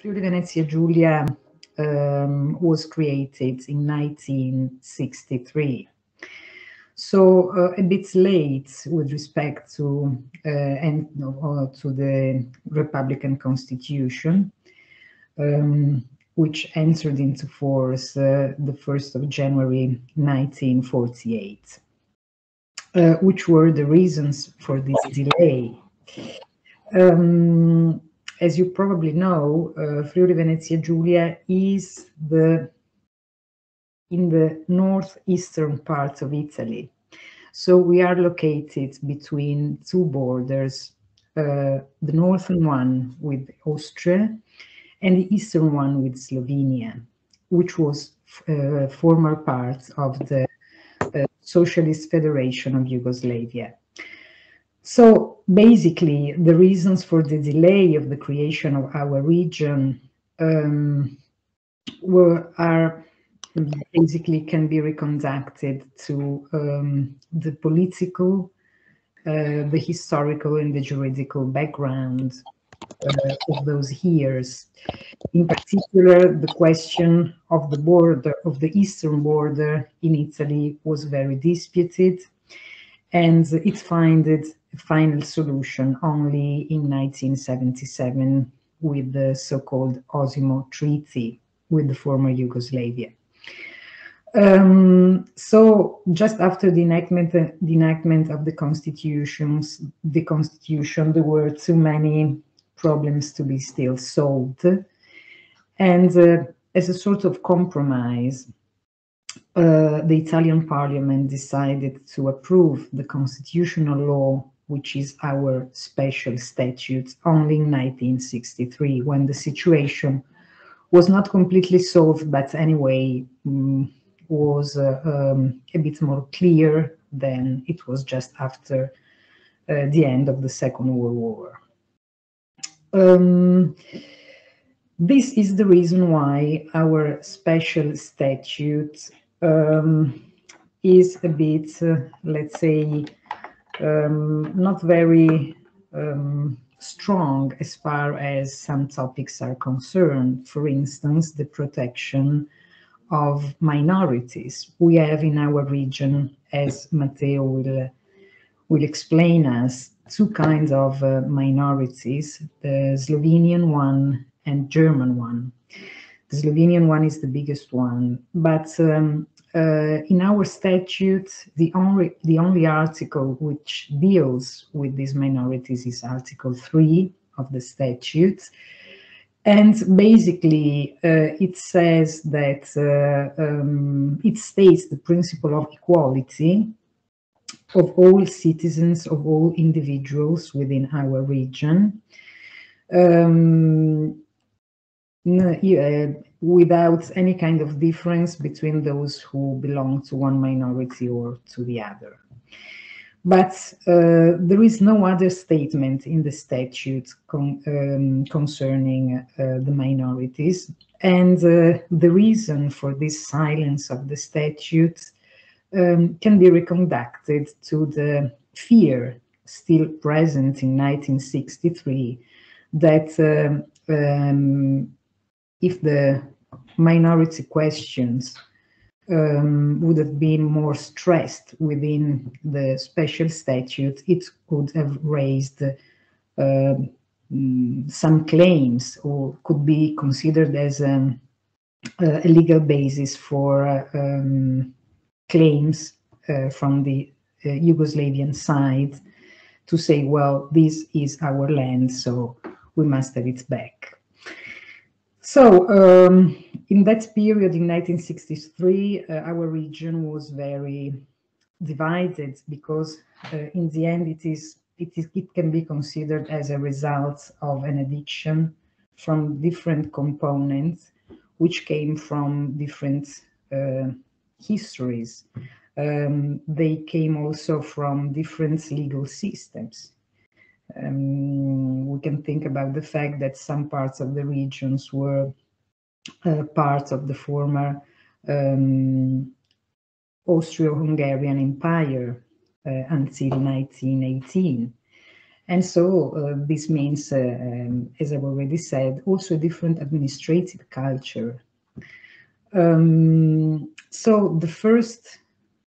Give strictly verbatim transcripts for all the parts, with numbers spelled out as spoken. Friuli Venezia Giulia um, was created in nineteen sixty-three. So uh, a bit late with respect to uh, and uh, to the Republican Constitution, um, which entered into force uh, the first of January nineteen forty-eight. Uh, which were the reasons for this delay? Um, as you probably know, uh, Friuli Venezia Giulia is the in the northeastern part of Italy. So we are located between two borders, uh, the northern one with Austria and the eastern one with Slovenia, which was uh, former part of the uh, Socialist Federation of Yugoslavia. So basically, the reasons for the delay of the creation of our region um, were are basically can be reconducted to um, the political, uh, the historical, and the juridical background uh, of those years. In particular, the question of the border, of the eastern border in Italy, was very disputed, and it found a final solution only in nineteen seventy-seven with the so-called Osimo Treaty with the former Yugoslavia. Um, so just after the enactment, uh, the enactment of the constitutions, the constitution, there were too many problems to be still solved, and uh, as a sort of compromise, uh, the Italian Parliament decided to approve the constitutional law, which is our special statute, only in nineteen sixty-three, when the situation was not completely solved, but anyway um, was uh, um, a bit more clear than it was just after uh, the end of the Second World War. Um, this is the reason why our special statute um, is a bit, uh, let's say, um, not very um, strong as far as some topics are concerned. For instance, the protection of minorities. We have in our region, as Matteo will, will explain us, two kinds of uh, minorities, the Slovenian one and German one. The Slovenian one is the biggest one, but um, uh, in our statute, the only, the only article which deals with these minorities is Article three of the statute. And basically, uh, it says that uh, um, it states the principle of equality of all citizens, of all individuals within our region, um, uh, without any kind of difference between those who belong to one minority or to the other. But uh, there is no other statement in the statute con um, concerning uh, the minorities. And uh, the reason for this silence of the statute um, can be reconducted to the fear still present in nineteen sixty-three that um, um, if the minority questions Um, would have been more stressed within the special statute, it could have raised uh, some claims or could be considered as a, a legal basis for uh, um, claims uh, from the uh, Yugoslavian side to say, well, this is our land, so we must have it back. So, um, in that period, in nineteen sixty-three, uh, our region was very divided because, uh, in the end, it is it is it can be considered as a result of an addiction from different components, which came from different uh, histories. Um, they came also from different legal systems. Um, we can think about the fact that some parts of the regions were uh, part of the former um, Austro-Hungarian Empire uh, until nineteen eighteen, And so uh, this means, uh, um, as I've already said, also a different administrative culture. Um, so the first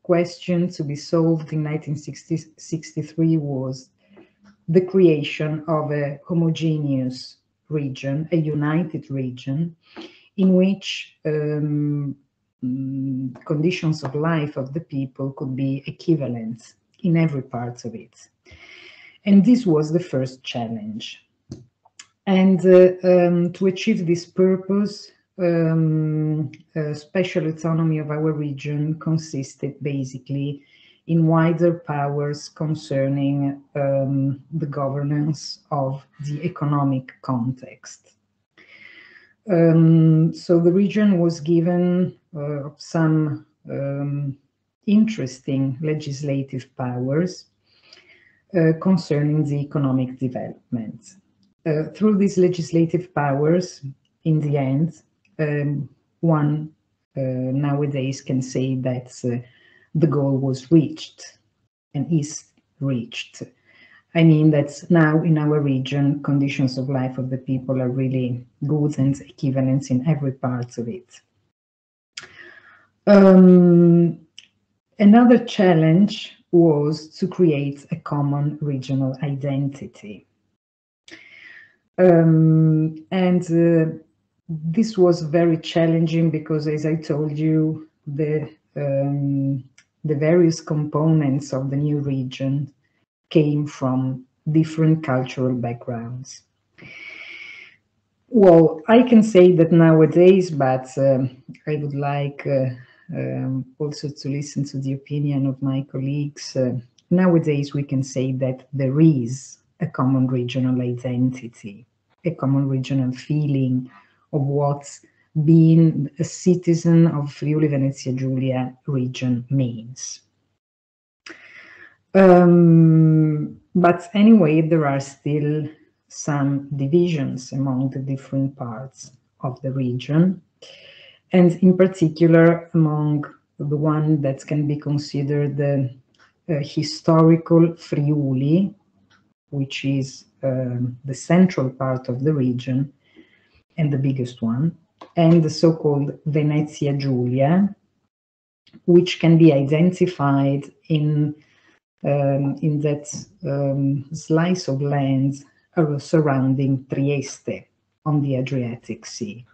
question to be solved in nineteen sixty-three was the creation of a homogeneous region, a united region, in which um, conditions of life of the people could be equivalent in every part of it. And this was the first challenge. And uh, um, to achieve this purpose, um, uh, special autonomy of our region consisted basically in wider powers concerning um, the governance of the economic context. Um, so the region was given uh, some um, interesting legislative powers uh, concerning the economic development. Uh, through these legislative powers, in the end, um, one uh, nowadays can say that uh, the goal was reached and is reached. I mean that now in our region, conditions of life of the people are really good and equivalent in every part of it. Um, another challenge was to create a common regional identity. Um, and uh, this was very challenging because, as I told you, the um, the various components of the new region came from different cultural backgrounds. Well, I can say that nowadays, but uh, I would like uh, um, also to listen to the opinion of my colleagues. Uh, nowadays, we can say that there is a common regional identity, a common regional feeling of what's being a citizen of Friuli Venezia Giulia region means. Um, but anyway, there are still some divisions among the different parts of the region, and in particular among the one that can be considered the uh, historical Friuli, which is uh, the central part of the region and the biggest one, and the so-called Venezia Giulia, which can be identified in um, in that um, slice of land surrounding Trieste on the Adriatic Sea.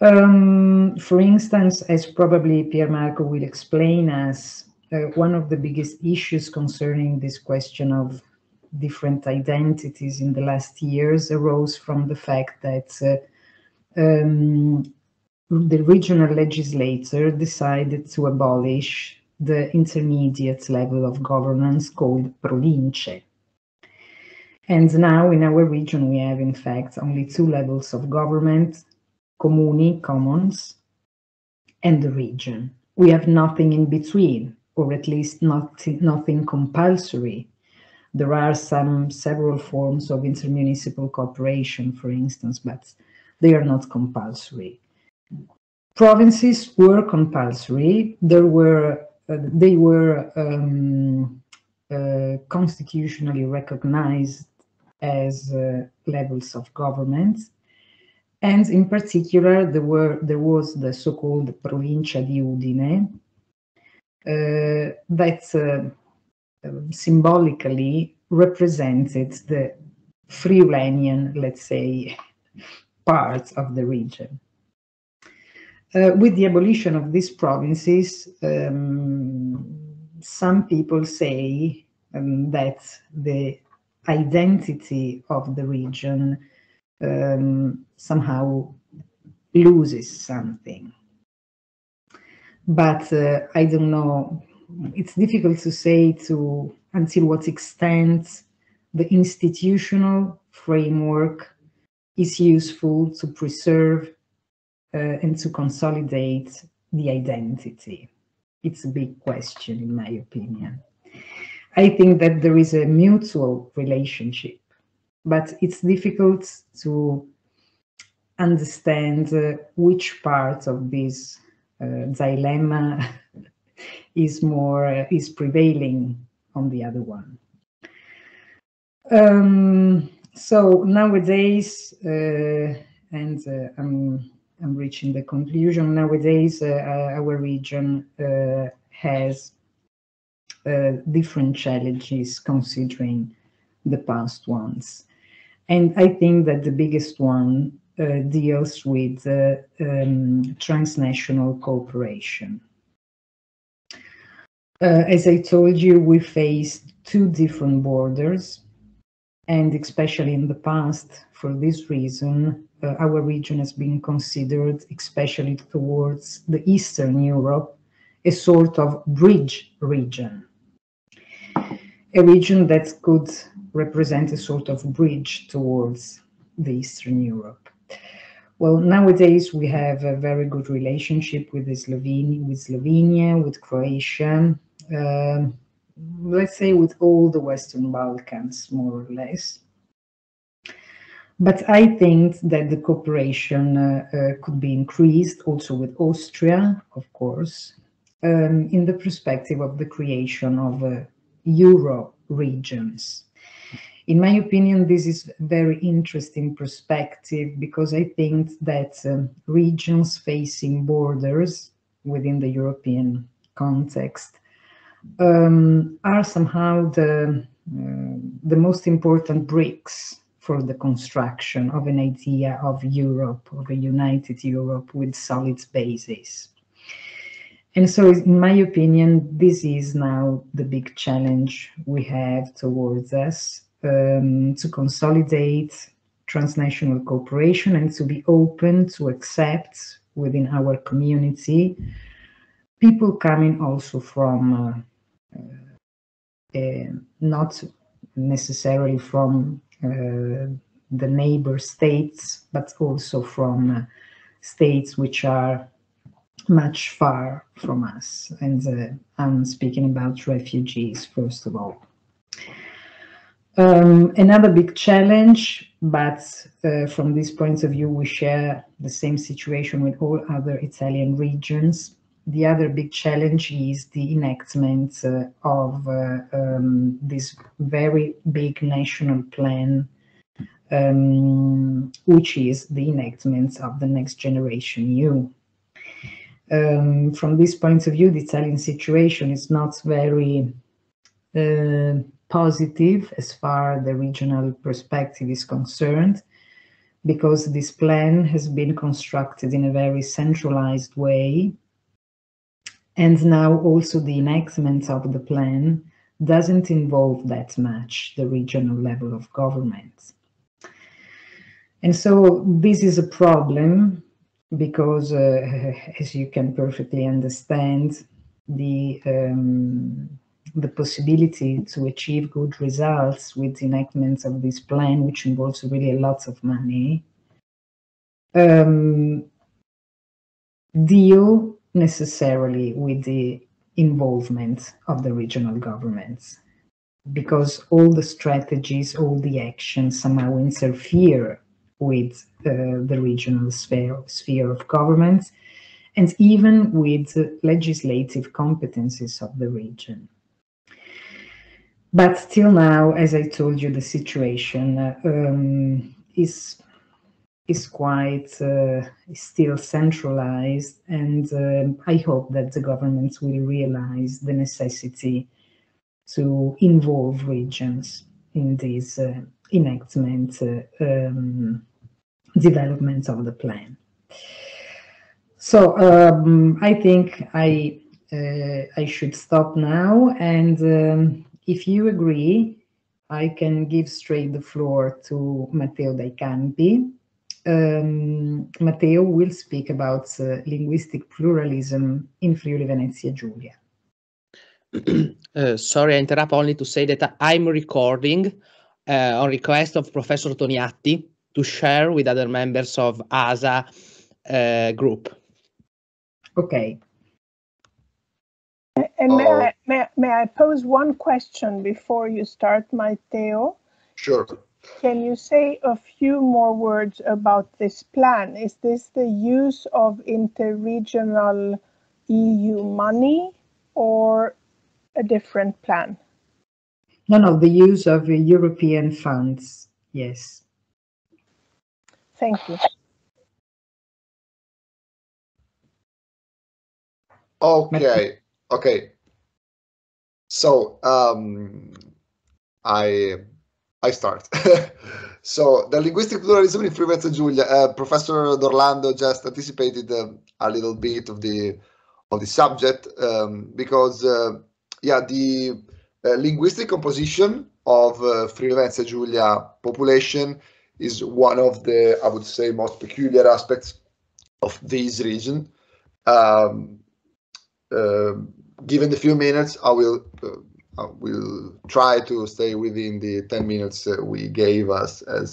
Um, for instance, as probably Pier Marco will explain us, uh, one of the biggest issues concerning this question of different identities in the last years arose from the fact that uh, Um, the regional legislature decided to abolish the intermediate level of governance called province. And now in our region we have in fact only two levels of government, comuni, commons, and the region. We have nothing in between, or at least not, nothing compulsory. There are some several forms of intermunicipal cooperation, for instance, but they are not compulsory. Provinces were compulsory. There were, uh, they were um, uh, constitutionally recognized as uh, levels of government, and in particular, there were there was the so-called Provincia di Udine, uh, that uh, symbolically represented the Friulian, let's say, parts of the region. Uh, with the abolition of these provinces, um, some people say um, that the identity of the region um, somehow loses something. But uh, I don't know, it's difficult to say to until what extent the institutional framework is useful to preserve uh, and to consolidate the identity. It's a big question, in my opinion. I think that there is a mutual relationship, but it's difficult to understand uh, which part of this uh, dilemma is more uh, is prevailing on the other one. Um, so nowadays, uh, and uh, I'm, I'm reaching the conclusion, nowadays uh, our region uh, has uh, different challenges considering the past ones. And I think that the biggest one uh, deals with uh, um, transnational cooperation. Uh, as I told you, we faced two different borders, and especially in the past, for this reason, uh, our region has been considered, especially towards the Eastern Europe, a sort of bridge region. A region that could represent a sort of bridge towards the Eastern Europe. Well, nowadays we have a very good relationship with, Slovenia, with Slovenia, with Croatia, uh, let's say with all the Western Balkans, more or less. But I think that the cooperation uh, uh, could be increased also with Austria, of course, um, in the perspective of the creation of uh, Euro regions. In my opinion, this is a very interesting perspective because I think that um, regions facing borders within the European context um, are somehow the, uh, the most important bricks for the construction of an idea of Europe, of a united Europe with solid bases. And so, in my opinion, this is now the big challenge we have towards us. Um, to consolidate transnational cooperation and to be open to accept within our community people coming also from uh, uh, not necessarily from uh, the neighbor states, but also from uh, states which are much far from us. And uh, I'm speaking about refugees, first of all. Um, another big challenge, but uh, from this point of view, we share the same situation with all other Italian regions. The other big challenge is the enactment uh, of uh, um, this very big national plan, um, which is the enactment of the Next Generation E U. Um, from this point of view, the Italian situation is not very uh, positive as far as the regional perspective is concerned, because this plan has been constructed in a very centralized way. And now also the enactment of the plan doesn't involve that much the regional level of government. And so this is a problem because, uh, as you can perfectly understand, the um, the possibility to achieve good results with enactments of this plan, which involves really a lot of money, um, deal necessarily with the involvement of the regional governments, because all the strategies, all the actions somehow interfere with uh, the regional sphere, sphere of government, and even with legislative competencies of the region. But till now, as I told you, the situation uh, um, is is quite uh, is still centralized, and uh, I hope that the governments will realize the necessity to involve regions in this uh, enactment uh, um, development of the plan. So um, I think I uh, I should stop now and. Um, If you agree, I can give straight the floor to Matteo Daicampi. Um, Matteo will speak about uh, linguistic pluralism in Friuli Venezia Giulia. uh, sorry, I interrupt only to say that I'm recording uh, on request of Professor Toniatti to share with other members of A S A uh, group. Okay. And may, uh, I, may, may I pose one question before you start, Matteo? Sure. Can you say a few more words about this plan? Is this the use of interregional E U money or a different plan? no, no, the use of European funds, yes. Thank you. Okay, okay. So um, I I start. So the linguistic pluralism in Friuli Venezia Giulia. Uh, Professor Dorlando just anticipated uh, a little bit of the of the subject um, because uh, yeah, the uh, linguistic composition of uh, Friuli Venezia Giulia population is one of the, I would say, most peculiar aspects of this region. Um, Uh, given the few minutes, I will uh, I will try to stay within the ten minutes uh, we gave us as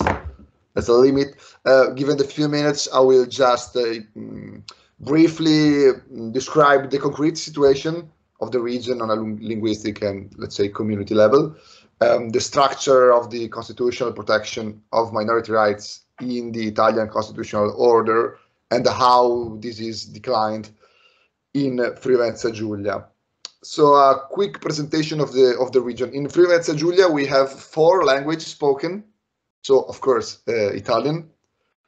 as a limit. Uh, given the few minutes, I will just uh, briefly describe the concrete situation of the region on a linguistic and, let's say, community level, um, the structure of the constitutional protection of minority rights in the Italian constitutional order, and how this is declined in Friuli Venezia Giulia. So a quick presentation of the of the region. In Friuli Venezia Giulia we have four languages spoken. So of course uh, Italian.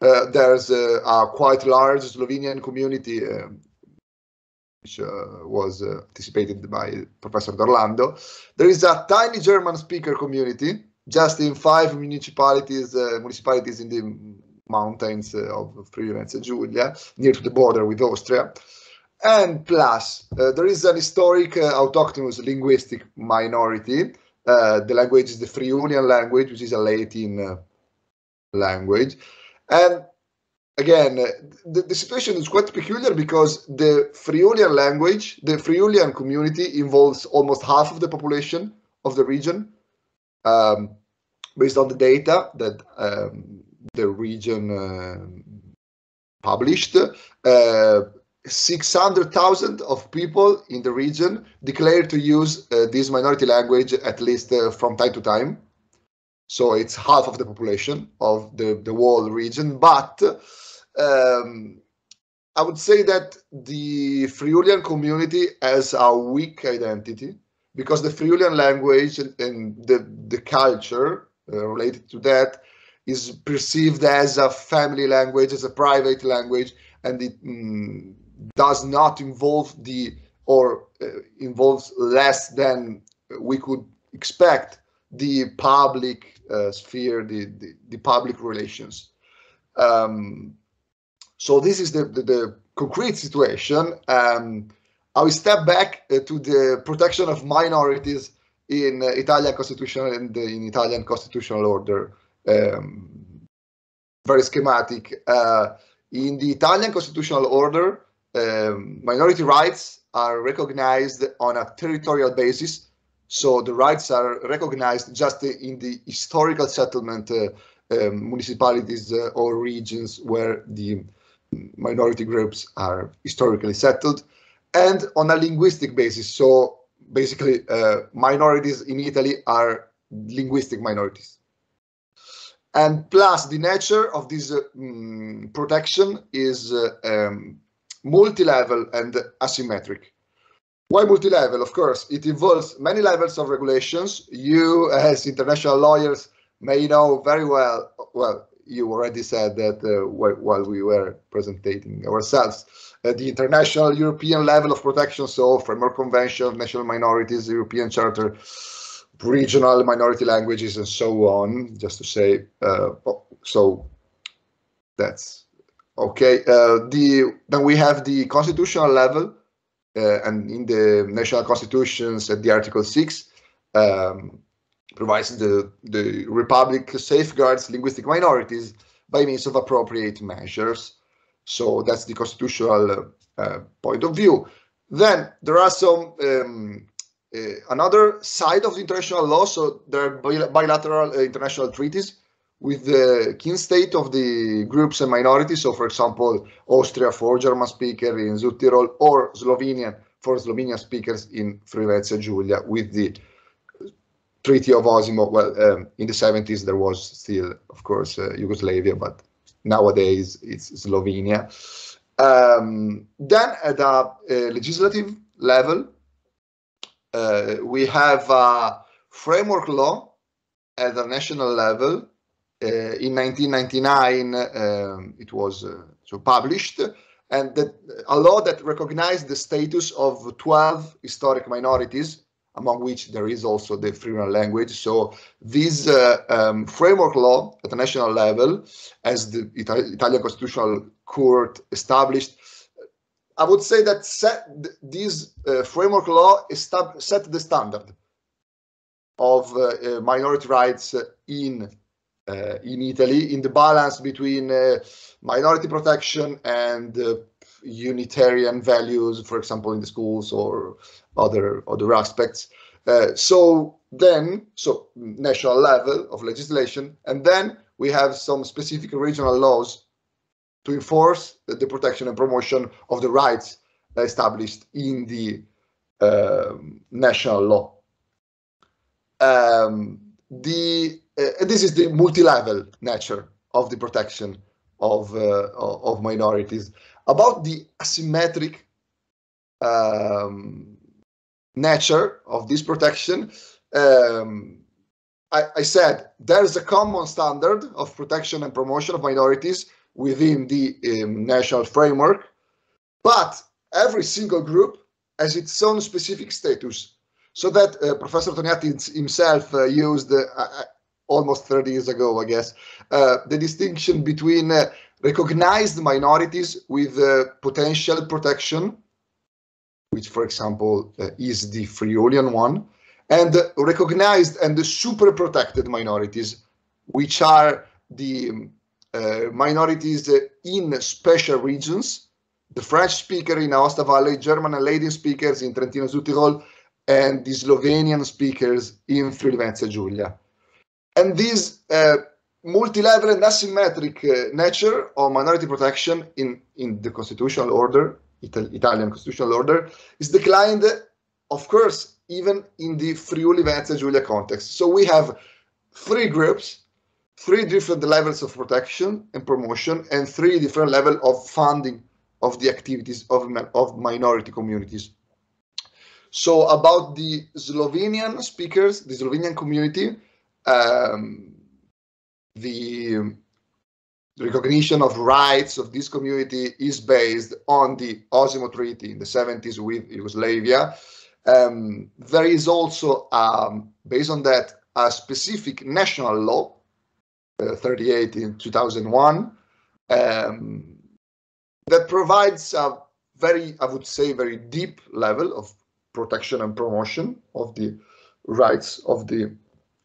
Uh, there's uh, a quite large Slovenian community, uh, which uh, was uh, anticipated by Professor Dorlando. There is a tiny German speaker community just in five municipalities uh, municipalities in the mountains of Friuli Venezia Giulia, near to the border with Austria. And plus, uh, there is an historic uh, autochthonous linguistic minority. Uh, the language is the Friulian language, which is a Latin uh, language. And again, uh, the, the situation is quite peculiar because the Friulian language, the Friulian community, involves almost half of the population of the region, um, based on the data that um, the region uh, published. Uh, six hundred thousand of people in the region declare to use uh, this minority language at least uh, from time to time. So it's half of the population of the, the whole region. But um, I would say that the Friulian community has a weak identity because the Friulian language and, and the, the culture uh, related to that is perceived as a family language, as a private language, and it mm, does not involve the, or uh, involves less than we could expect, the public uh, sphere, the, the, the public relations. Um, so this is the, the, the concrete situation. Um, I will step back uh, to the protection of minorities in uh, Italian constitutional and uh, in Italian constitutional order. Um, very schematic. Uh, In the Italian constitutional order, um, minority rights are recognized on a territorial basis. So the rights are recognized just in the historical settlement uh, um, municipalities uh, or regions where the minority groups are historically settled, and on a linguistic basis. So basically, uh, minorities in Italy are linguistic minorities. And plus, the nature of this uh, um, protection is uh, um, multi-level and asymmetric. Why multi-level? Of course, it involves many levels of regulations. You, as international lawyers, may know very well, well, you already said that uh, while we were presenting ourselves, uh, the international European level of protection, so Framework Convention, national minorities, European Charter, regional minority languages and so on, just to say, uh, so that's okay. Uh, the then we have the constitutional level, uh, and in the national constitutions at the Article six um, provides the, the Republic safeguards linguistic minorities by means of appropriate measures. So that's the constitutional uh, point of view. Then there are some um, Uh, another side of the international law, so there are bil bilateral uh, international treaties with the kin state of the groups and minorities. So, for example, Austria for German speakers in Südtirol, or Slovenia for Slovenian speakers in Friuli Venezia Giulia, with the Treaty of Osimo. Well, um, in the seventies there was still, of course, uh, Yugoslavia, but nowadays it's Slovenia. Um, then at the uh, legislative level, Uh, we have a framework law at the national level. Uh, in nineteen ninety-nine, um, it was uh, so published, and that a law that recognized the status of twelve historic minorities, among which there is also the Friulian language. So this uh, um, framework law at the national level, as the Ita- Italian Constitutional Court established, I would say that set th this uh, framework law set the standard of uh, uh, minority rights in Uh, in Italy, in the balance between uh, minority protection and uh, Unitarian values, for example, in the schools or other other aspects. Uh, so then, so national level of legislation, and then we have some specific regional laws to enforce the, the protection and promotion of the rights established in the uh, national law. Um, the Uh, this is the multi-level nature of the protection of uh, of minorities. About the asymmetric um, nature of this protection, um, I, I said there's a common standard of protection and promotion of minorities within the um, national framework, but every single group has its own specific status. So that uh, Professor Toniatti himself uh, used uh, I, almost thirty years ago, I guess, uh, the distinction between uh, recognized minorities with uh, potential protection, which, for example, uh, is the Friulian one, and uh, recognized and the super protected minorities, which are the um, uh, minorities uh, in special regions, the French speaker in Aosta Valley, German and Ladin speakers in Trentino Südtirol, and the Slovenian speakers in Friuli Venezia Giulia. And this uh, multi-level and asymmetric uh, nature of minority protection in, in the constitutional order, Ital Italian constitutional order, is declined, of course, even in the Friuli Venezia Giulia context. So we have three groups, three different levels of protection and promotion, and three different levels of funding of the activities of, of minority communities. So about the Slovenian speakers, the Slovenian community, Um, the recognition of rights of this community is based on the Osimo Treaty in the seventies with Yugoslavia. Um, there is also, um, based on that, a specific national law, uh, thirty-eight in two thousand one, um, that provides a very, I would say, very deep level of protection and promotion of the rights of the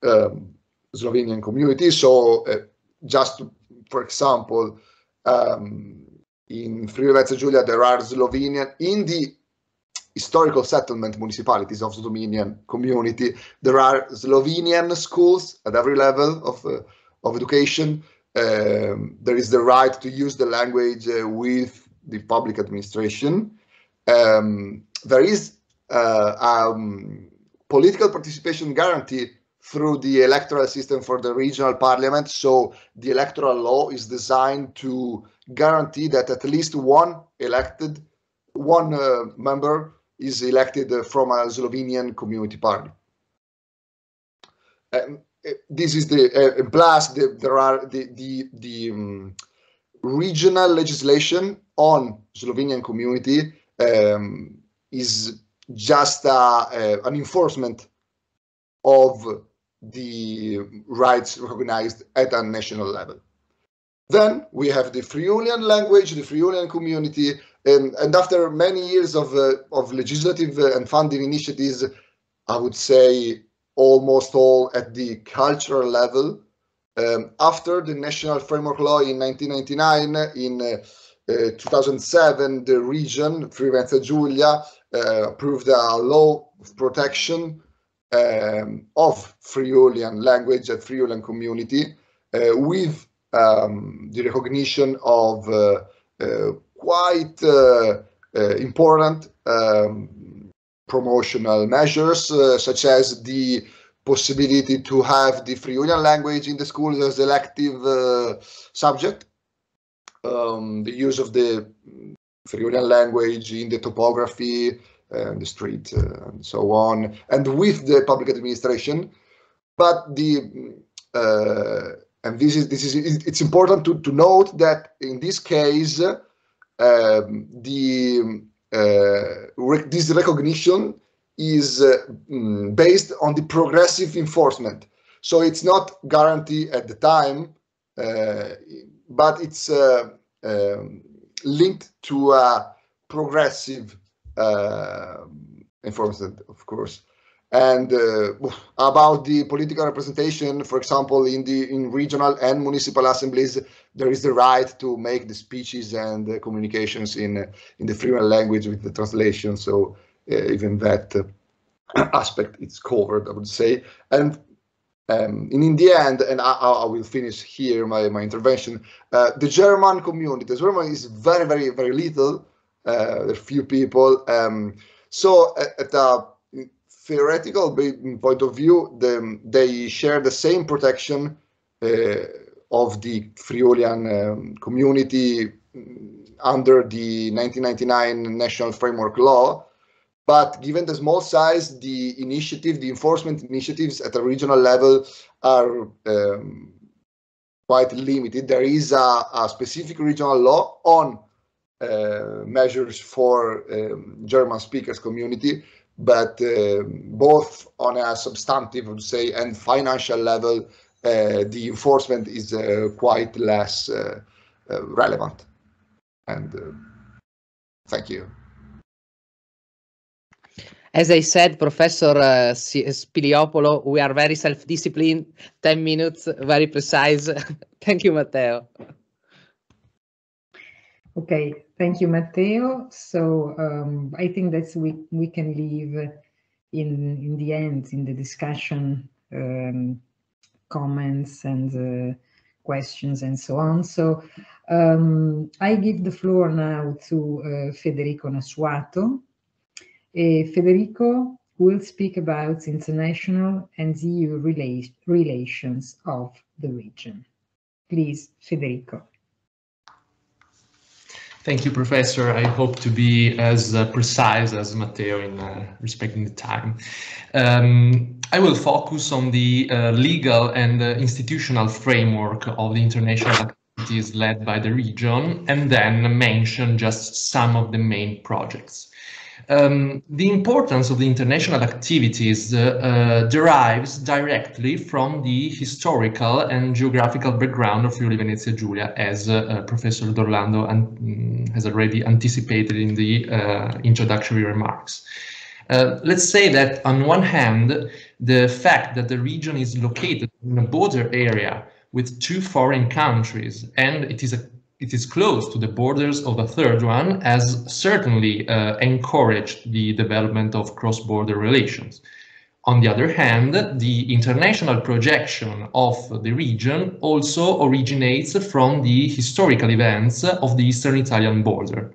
Um, Slovenian community. So uh, just to, for example, um, in Friuli Venezia Giulia there are Slovenian, in the historical settlement municipalities of the Slovenian community, there are Slovenian schools at every level of, uh, of education. Um, there is the right to use the language uh, with the public administration. Um, there is uh, um, political participation guarantee through the electoral system for the regional parliament. So the electoral law is designed to guarantee that at least one elected, one uh, member is elected uh, from a Slovenian community party. Um, this is the, uh, plus the, there are the, the, the um, regional legislation on Slovenian community um, is just uh, uh, an enforcement of the rights recognized at a national level. Then we have the Friulian language, the Friulian community, and, and after many years of, uh, of legislative and funding initiatives, I would say almost all at the cultural level. Um, after the National Framework Law in nineteen ninety-nine, in uh, uh, two thousand seven, the region, Friuli Venezia Giulia, uh, approved a law of protection Um, of Friulian language and Friulian community uh, with um, the recognition of uh, uh, quite uh, uh, important um, promotional measures uh, such as the possibility to have the Friulian language in the schools as elective uh, subject, um, the use of the Friulian language in the topography, and the street uh, and so on, and with the public administration. But the uh, and this is this is it's important to to note that in this case uh, the uh, rec this recognition is uh, based on the progressive enforcement. So it's not guaranteed at the time, uh, but it's uh, um, linked to a progressive uh, enforcement, of course. And uh, about the political representation, for example, in the in regional and municipal assemblies, there is the right to make the speeches and the communications in in the Friulian language with the translation. So uh, even that uh, aspect is covered, I would say. And Um, and in the end, and I, I will finish here my, my intervention, uh, the German community, the German is very, very, very little, uh, there are few people. Um, so at, at a theoretical point of view, the, they share the same protection uh, of the Friulian um, community under the nineteen ninety-nine National Framework Law. But given the small size, the initiative, the enforcement initiatives at a regional level are um, quite limited. There is a, a specific regional law on uh, measures for um, German speakers community, but uh, both on a substantive, I would say, and financial level, uh, the enforcement is uh, quite less uh, uh, relevant. And uh, thank you. As I said, Professor uh, Spiliopoulou, we are very self-disciplined, ten minutes, very precise. Thank you, Matteo. Okay, thank you, Matteo. So um, I think that's we, we can leave in, in the end, in the discussion, um, comments and uh, questions and so on. So um, I give the floor now to uh, Federico Nassuato. Uh, Federico will speak about international and E U rela- relations of the region. Please, Federico. Thank you, Professor. I hope to be as uh, precise as Matteo in uh, respecting the time. Um, I will focus on the uh, legal and uh, institutional framework of the international activities led by the region, and then mention just some of the main projects. Um, the importance of the international activities uh, uh, derives directly from the historical and geographical background of Friuli Venezia Giulia, as uh, uh, Professor Dorlando um, has already anticipated in the uh, introductory remarks. Uh, let's say that on one hand, the fact that the region is located in a border area with two foreign countries, and it is a It is close to the borders of a third one, has certainly uh, encouraged the development of cross-border relations. On the other hand, the international projection of the region also originates from the historical events of the eastern Italian border.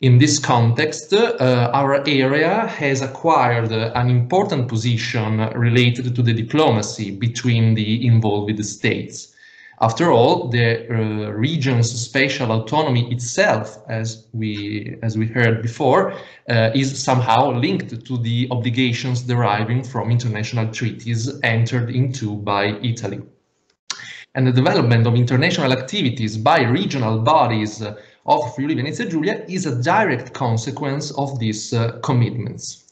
In this context, uh, our area has acquired an important position related to the diplomacy between the involved states. After all, the uh, region's spatial autonomy itself, as we, as we heard before, uh, is somehow linked to the obligations deriving from international treaties entered into by Italy. And the development of international activities by regional bodies of Friuli Venezia Giulia is a direct consequence of these uh, commitments.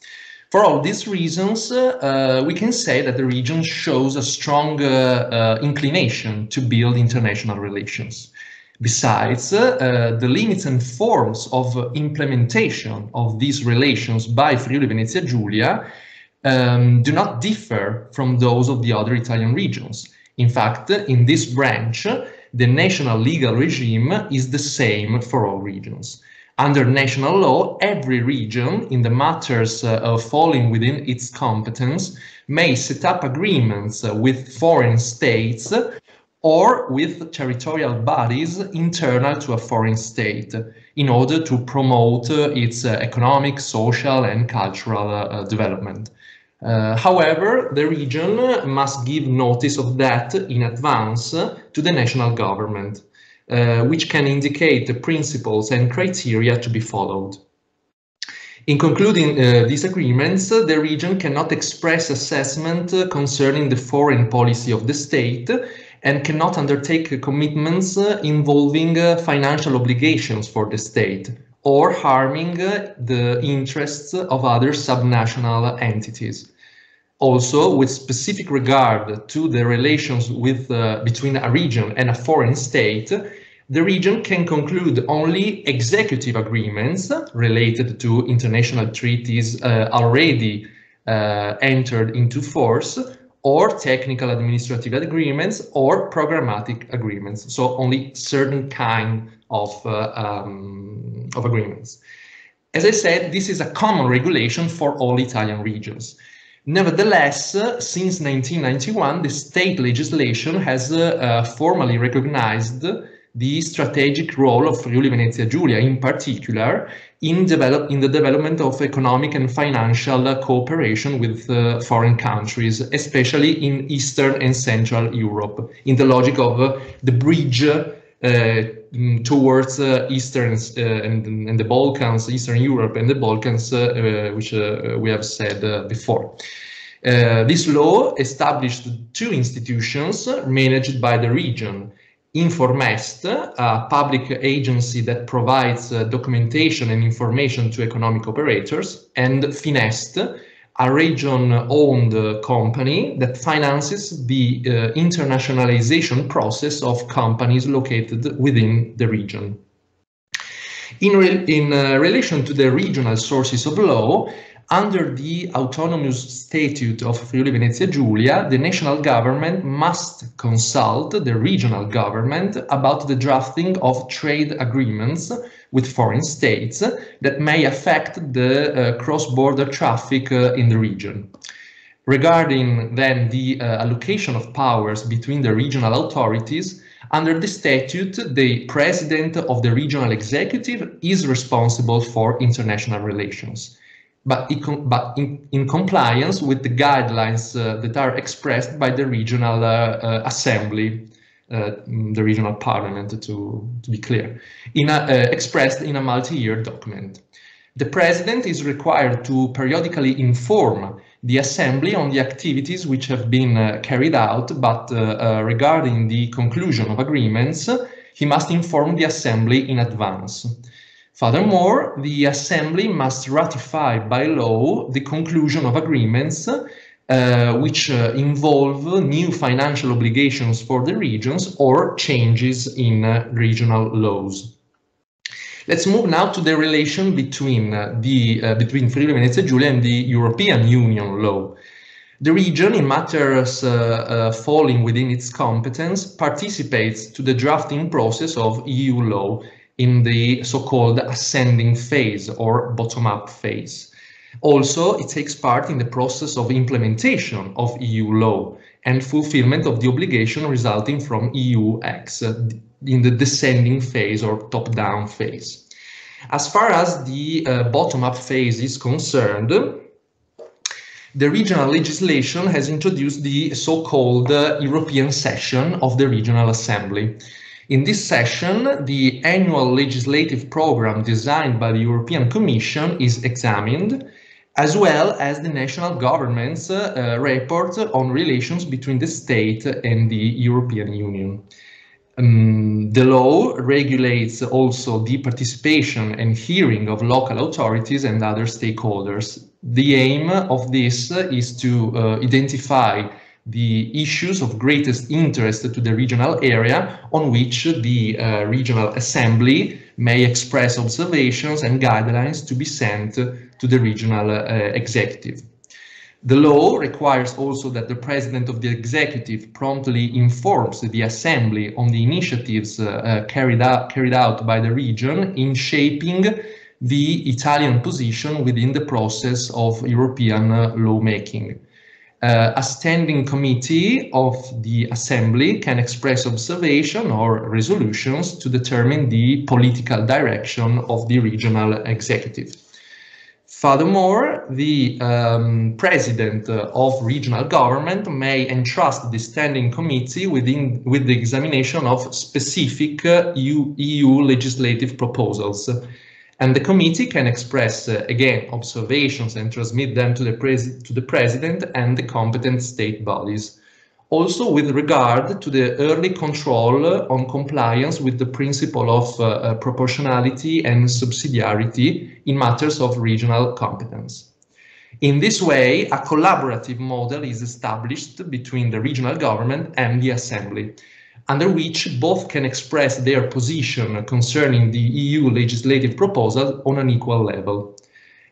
For all these reasons, uh, we can say that the region shows a strong uh, uh, inclination to build international relations. Besides, uh, the limits and forms of implementation of these relations by Friuli Venezia Giulia um, do not differ from those of the other Italian regions. In fact, in this branch, the national legal regime is the same for all regions. Under national law, every region, in the matters uh, falling within its competence, may set up agreements with foreign states or with territorial bodies internal to a foreign state in order to promote uh, its uh, economic, social and cultural uh, development. Uh, however, the region must give notice of that in advance to the national government, Uh, which can indicate the principles and criteria to be followed. In concluding uh, these agreements, the region cannot express assessment concerning the foreign policy of the state and cannot undertake commitments involving financial obligations for the state or harming the interests of other subnational entities. Also, with specific regard to the relations with, uh, between a region and a foreign state, the region can conclude only executive agreements related to international treaties uh, already uh, entered into force, or technical administrative agreements, or programmatic agreements. So only certain kind of, uh, um, of agreements. As I said, this is a common regulation for all Italian regions. Nevertheless, uh, since nineteen ninety-one, the state legislation has uh, uh, formally recognized the strategic role of Friuli Venezia Giulia, in particular, in, develop in the development of economic and financial uh, cooperation with uh, foreign countries, especially in Eastern and Central Europe, in the logic of uh, the bridge uh, towards uh, Eastern uh, and, and the Balkans, Eastern Europe and the Balkans, uh, uh, which uh, we have said uh, before. Uh, this law established two institutions managed by the region. Informest, a public agency that provides uh, documentation and information to economic operators, and Finest, a region-owned uh, company that finances the uh, internationalization process of companies located within the region. In, re in uh, relation to the regional sources of law, under the autonomous statute of Friuli Venezia Giulia, the national government must consult the regional government about the drafting of trade agreements with foreign states that may affect the uh, cross-border traffic uh, in the region. Regarding then the uh, allocation of powers between the regional authorities, under the statute, the president of the regional executive is responsible for international relations. But, it, but in, in compliance with the guidelines uh, that are expressed by the regional uh, uh, assembly, uh, the regional parliament, to, to be clear, in a, uh, expressed in a multi-year document. The president is required to periodically inform the assembly on the activities which have been uh, carried out, but uh, uh, regarding the conclusion of agreements, he must inform the assembly in advance. Furthermore, the Assembly must ratify by law the conclusion of agreements uh, which uh, involve new financial obligations for the regions or changes in uh, regional laws. Let's move now to the relation between uh, the uh, between Friuli Venezia Giulia and the European Union law. The region, in matters uh, uh, falling within its competence, participates to the drafting process of E U law in the so-called ascending phase or bottom-up phase. Also, it takes part in the process of implementation of E U law and fulfillment of the obligation resulting from E U acts in the descending phase or top-down phase. As far as the uh, bottom-up phase is concerned, the regional legislation has introduced the so-called uh, European session of the Regional Assembly. In this session, the annual legislative program designed by the European Commission is examined, as well as the national government's uh, report on relations between the state and the European Union. Um, the law regulates also the participation and hearing of local authorities and other stakeholders. The aim of this is to uh, identify the issues of greatest interest to the regional area on which the uh, regional assembly may express observations and guidelines to be sent to the regional uh, executive. The law requires also that the president of the executive promptly informs the assembly on the initiatives uh, uh, carried out, carried out by the region in shaping the Italian position within the process of European uh, lawmaking. Uh, a standing committee of the assembly can express observation or resolutions to determine the political direction of the regional executive. Furthermore, the um, president of regional government may entrust the standing committee within, with the examination of specific uh, E U, E U legislative proposals. And the committee can express, uh, again, observations and transmit them to the, pres to the president and the competent state bodies. Also with regard to the early control on compliance with the principle of uh, proportionality and subsidiarity in matters of regional competence. In this way, a collaborative model is established between the regional government and the assembly, under which both can express their position concerning the E U legislative proposal on an equal level.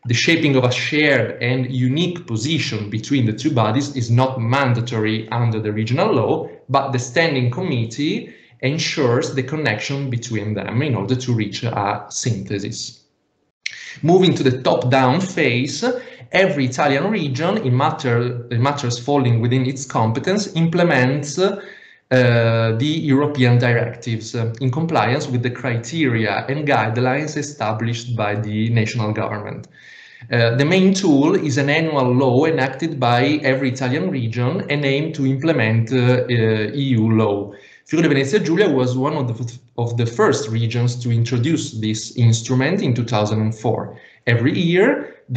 The shaping of a shared and unique position between the two bodies is not mandatory under the regional law, but the standing committee ensures the connection between them in order to reach a synthesis. Moving to the top-down phase, every Italian region, in, matter, in matters falling within its competence, implements uh, Uh, the European directives uh, in compliance with the criteria and guidelines established by the national government. Uh, the main tool is an annual law enacted by every Italian region and aimed to implement uh, uh, E U law. Friuli Venezia Giulia was one of the, of the first regions to introduce this instrument in two thousand four. Every year,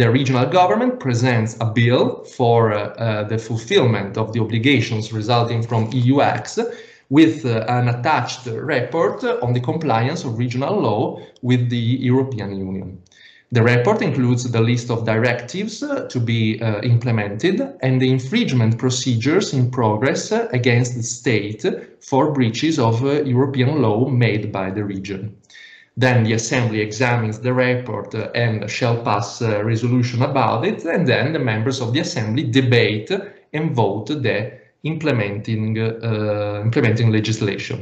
the regional government presents a bill for uh, uh, the fulfillment of the obligations resulting from E U acts, with uh, an attached report on the compliance of regional law with the European Union. The report includes the list of directives uh, to be uh, implemented and the infringement procedures in progress uh, against the state for breaches of uh, European law made by the region. Then the Assembly examines the report uh, and shall pass a resolution about it, and then the members of the Assembly debate and vote the implementing, uh, implementing legislation.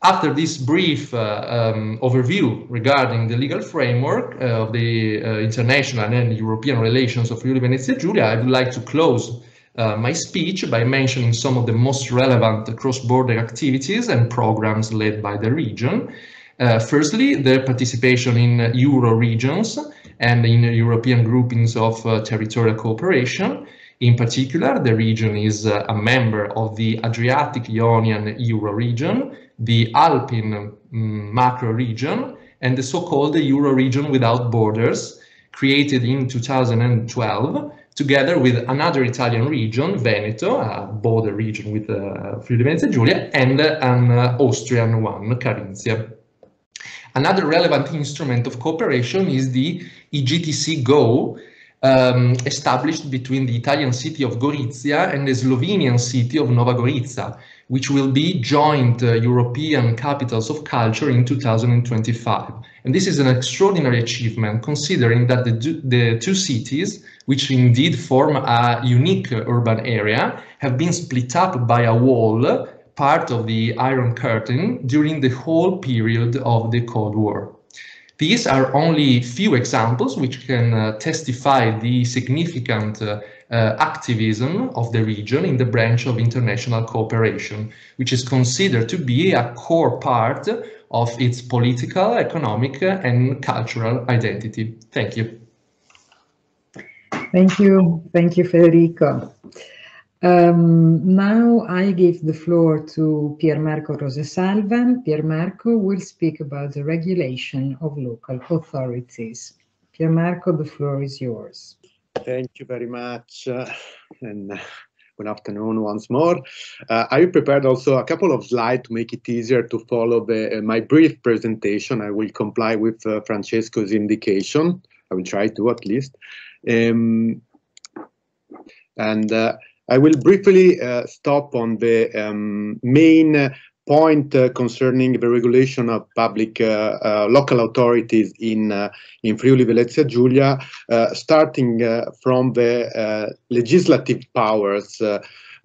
After this brief uh, um, overview regarding the legal framework uh, of the uh, international and European relations of Friuli Venezia Giulia, I would like to close uh, my speech by mentioning some of the most relevant cross-border activities and programs led by the region. Uh, firstly, the participation in Euro regions and in European groupings of uh, territorial cooperation. In particular, the region is uh, a member of the Adriatic Ionian Euro region, the Alpine um, macro region, and the so-called Euro region without borders, created in two thousand twelve, together with another Italian region, Veneto, a border region with uh, Friuli Venezia Giulia, and uh, an uh, Austrian one, Carinzia. Another relevant instrument of cooperation is the E G T C Go, um, established between the Italian city of Gorizia and the Slovenian city of Nova Gorica, which will be joint uh, European capitals of culture in two thousand twenty-five. And this is an extraordinary achievement, considering that the, the two cities, which indeed form a unique uh, urban area, have been split up by a wall, part of the Iron Curtain, during the whole period of the Cold War. These are only few examples which can uh, testify the significant uh, Uh, activism of the region in the branch of international cooperation, which is considered to be a core part of its political, economic, and cultural identity. Thank you. Thank you. Thank you, Federico. Um, now I give the floor to Pier Marco Rosa Salva. Pier Marco will speak about the regulation of local authorities. Pier Marco, the floor is yours. Thank you very much, uh, and uh, good afternoon once more. Uh, I prepared also a couple of slides to make it easier to follow the, uh, my brief presentation. I will comply with uh, Francesco's indication. I will try to, at least. Um, and uh, I will briefly uh, stop on the um, main uh, point uh, concerning the regulation of public uh, uh, local authorities in uh, in Friuli Venezia Giulia, uh, starting uh, from the uh, legislative powers. Uh,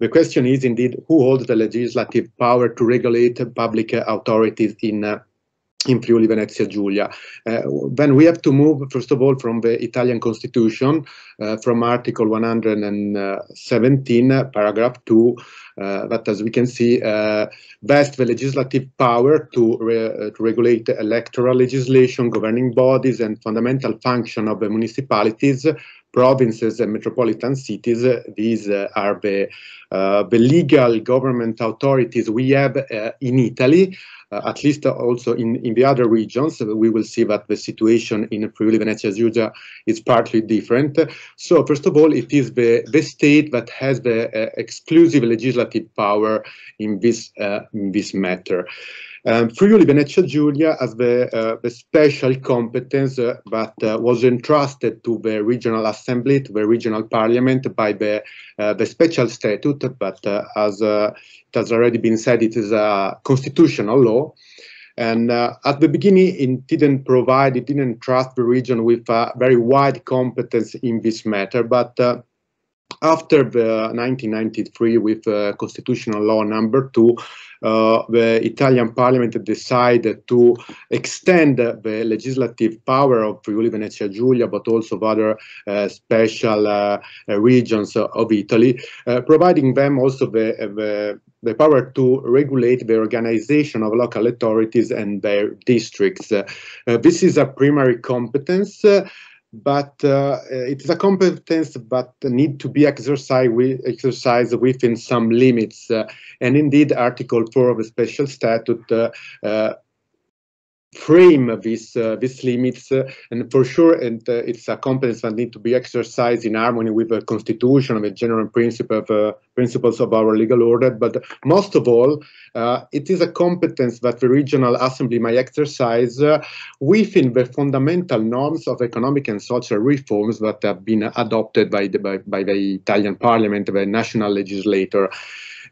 the question is indeed who holds the legislative power to regulate public uh, authorities in uh, in Friuli Venezia Giulia. Uh, then we have to move, first of all, from the Italian Constitution, uh, from Article one hundred seventeen, uh, paragraph two, uh, that, as we can see, uh, vests the legislative power to, re uh, to regulate electoral legislation, governing bodies, and fundamental function of the municipalities, provinces and metropolitan cities, uh, these uh, are the, uh, the legal government authorities we have uh, in Italy, uh, at least also in, in the other regions. We will see that the situation in Friuli Venezia Giulia is partly different. So first of all, it is the, the state that has the uh, exclusive legislative power in this, uh, in this matter. Um, Friuli Venezia Giulia has the, uh, the special competence uh, that uh, was entrusted to the regional assembly, to the regional parliament, by the, uh, the special statute, but uh, as uh, it has already been said, it is a constitutional law. And uh, at the beginning, it didn't provide, it didn't trust the region with a very wide competence in this matter, but uh, after the nineteen ninety-three, with uh, constitutional law number two, Uh, the Italian Parliament decided to extend the legislative power of Friuli Venezia Giulia, but also of other uh, special uh, regions of Italy, uh, providing them also the, the, the power to regulate the organization of local authorities and their districts. Uh, this is a primary competence. Uh, But uh, it is a competence but need to be exercised, with, exercised within some limits. Uh, and indeed, Article four of the Special Statute uh, uh, frame these uh, these limits, uh, and for sure, and uh, it's a competence that need to be exercised in harmony with the Constitution and the general principle of, uh, principles of our legal order. But most of all, uh, it is a competence that the regional assembly may exercise uh, within the fundamental norms of economic and social reforms that have been adopted by the by, by the Italian Parliament, the national legislator.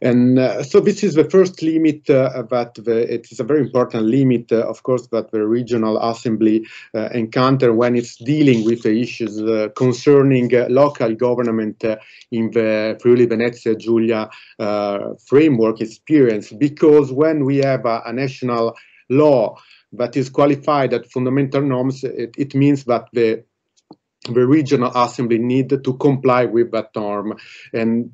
And uh, so this is the first limit uh, that the, it is a very important limit, uh, of course, that the regional assembly uh, encounter when it's dealing with the issues uh, concerning uh, local government uh, in the Friuli Venezia Giulia uh, framework experience. Because when we have a, a national law that is qualified at fundamental norms, it, it means that the, the regional assembly need to comply with that norm. And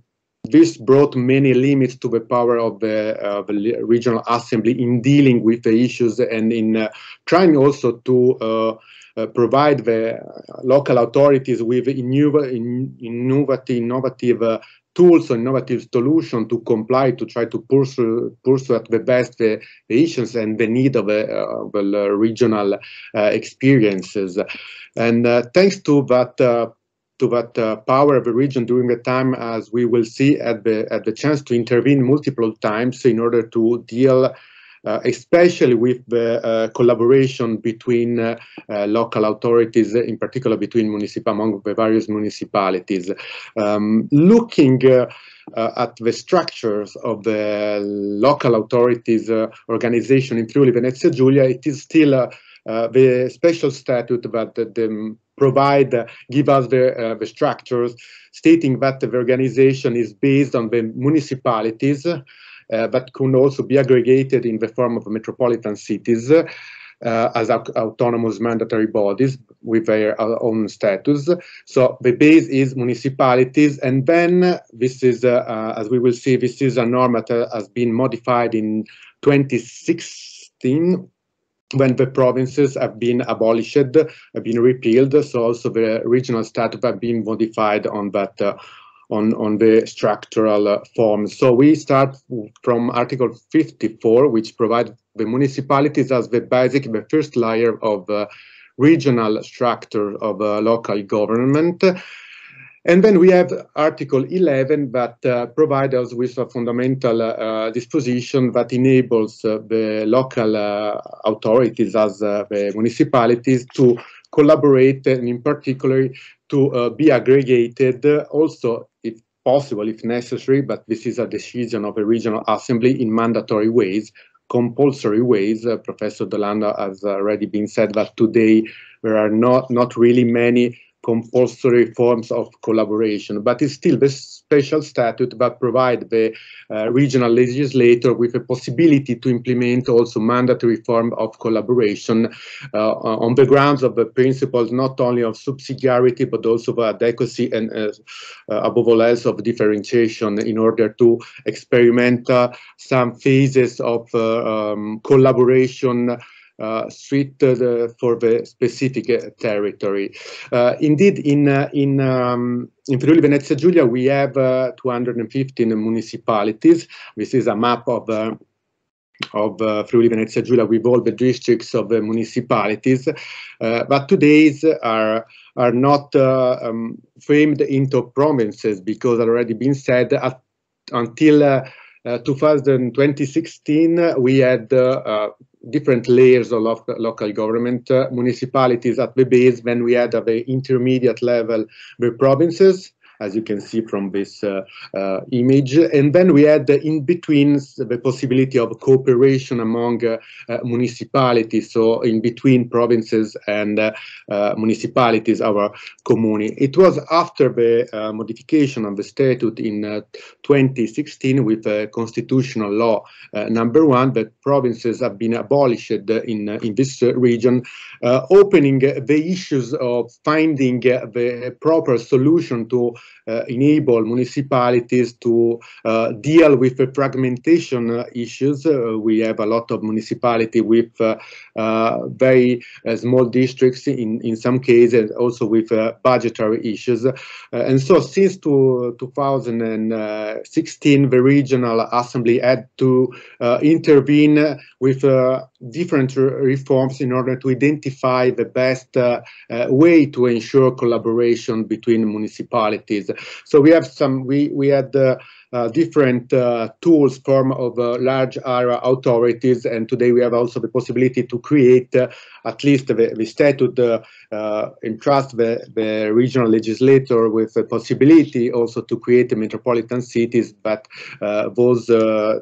this brought many limits to the power of the, uh, the regional assembly in dealing with the issues and in uh, trying also to uh, uh, provide the local authorities with innovative, innovative uh, tools or innovative solutions to comply, to try to pursue, pursue at the best the, the issues and the need of the, uh, of the regional uh, experiences. And uh, thanks to that uh, to that uh, power of the region during the time, as we will see, at the, at the chance to intervene multiple times in order to deal uh, especially with the uh, collaboration between uh, uh, local authorities, in particular between municipal, among the various municipalities. Um, looking uh, Uh, at the structures of the local authorities uh, organization in Friuli Venezia Giulia, it is still uh, uh, the special statute that the, the provide, uh, give us the, uh, the structures, stating that the organization is based on the municipalities uh, that can also be aggregated in the form of metropolitan cities uh, as autonomous mandatory bodies with their own status. So the base is municipalities, and then this is, uh, uh, as we will see, this is a norm that uh, has been modified in twenty sixteen, when the provinces have been abolished, have been repealed. So also the regional statute have been modified on that, uh, on, on the structural uh, form. So we start from Article fifty-four, which provides the municipalities as the basic, the first layer of uh, regional structure of uh, local government. And then we have Article eleven that uh, provides us with a fundamental uh, disposition that enables uh, the local uh, authorities as uh, the municipalities to collaborate, and in particular to uh, be aggregated uh, also, if possible, if necessary, but this is a decision of a regional assembly, in mandatory ways, compulsory ways. Uh, Professor Dorlando has already been said that today there are not, not really many compulsory forms of collaboration, but it's still the special statute that provide the uh, regional legislator with a possibility to implement also mandatory form of collaboration uh, on the grounds of the principles not only of subsidiarity, but also of adequacy and uh, uh, above all else of differentiation, in order to experiment uh, some phases of uh, um, collaboration uh, treated uh, for the specific uh, territory. Uh, indeed, in uh, in um, in Friuli Venezia Giulia we have uh, two hundred fifteen municipalities. This is a map of uh, of uh, Friuli Venezia Giulia with all the districts of the municipalities, uh, but today's are are not uh, um, framed into provinces, because already been said at, until uh, uh, two thousand sixteen uh, we had uh, uh, different layers of lo local government, uh, municipalities at the base, when we had at the intermediate level the provinces, as you can see from this uh, uh, image. And then we had the in-between, the possibility of cooperation among uh, uh, municipalities, so in between provinces and uh, uh, municipalities, our comuni. It was after the uh, modification of the statute in uh, twenty sixteen with uh, constitutional law uh, number one that provinces have been abolished in, uh, in this region, uh, opening the issues of finding the proper solution to Uh, enable municipalities to uh, deal with the fragmentation uh, issues. Uh, we have a lot of municipalities with uh, uh, very uh, small districts in, in some cases, also with uh, budgetary issues. Uh, and so since to, uh, two thousand sixteen, the regional assembly had to uh, intervene with uh, different reforms in order to identify the best uh, uh, way to ensure collaboration between municipalities. So we have some, we, we had uh, uh, different uh, tools form of uh, large area authorities, and today we have also the possibility to create uh, at least the, the statute uh, uh, entrust the, the regional legislator with the possibility also to create the metropolitan cities, but uh, those uh,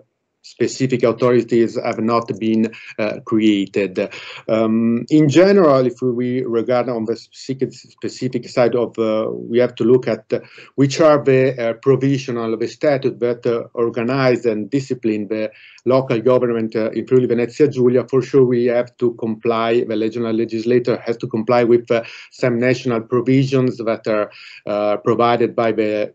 specific authorities have not been uh, created. Um, in general, if we regard on the specific, specific side of, uh, we have to look at which are the uh, provisional of the statute that uh, organize and discipline the local government uh, in Friuli Venezia Giulia. For sure, we have to comply, the regional legislator has to comply with uh, some national provisions that are uh, provided by the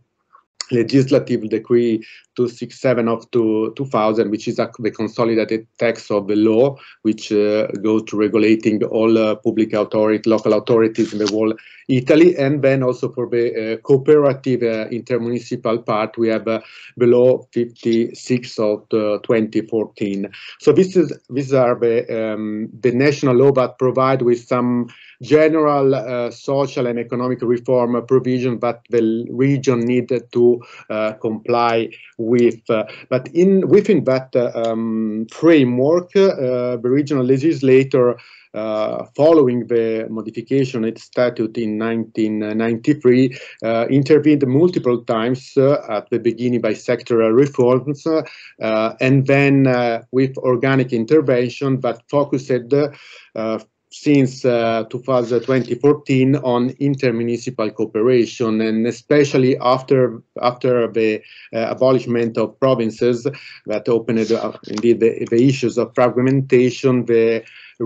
Legislative Decree two sixty-seven of two thousand, which is a, the consolidated text of the law, which uh, goes to regulating all uh, public authority, local authorities in the whole Italy. And then also for the uh, cooperative uh, intermunicipal part, we have uh, the law fifty-six of uh, twenty fourteen. So this is these are the, um, the national law that provide with some general uh, social and economic reform provision that the region needed to uh, comply with. Uh, but in within that uh, um, framework, uh, the regional legislator, Uh, following the modification of its statute in nineteen ninety-three, uh, intervened multiple times, uh, at the beginning by sectoral reforms, uh, and then uh, with organic intervention that focused uh, since uh, twenty fourteen on intermunicipal cooperation, and especially after after the uh, abolishment of provinces that opened up indeed the, the issues of fragmentation, the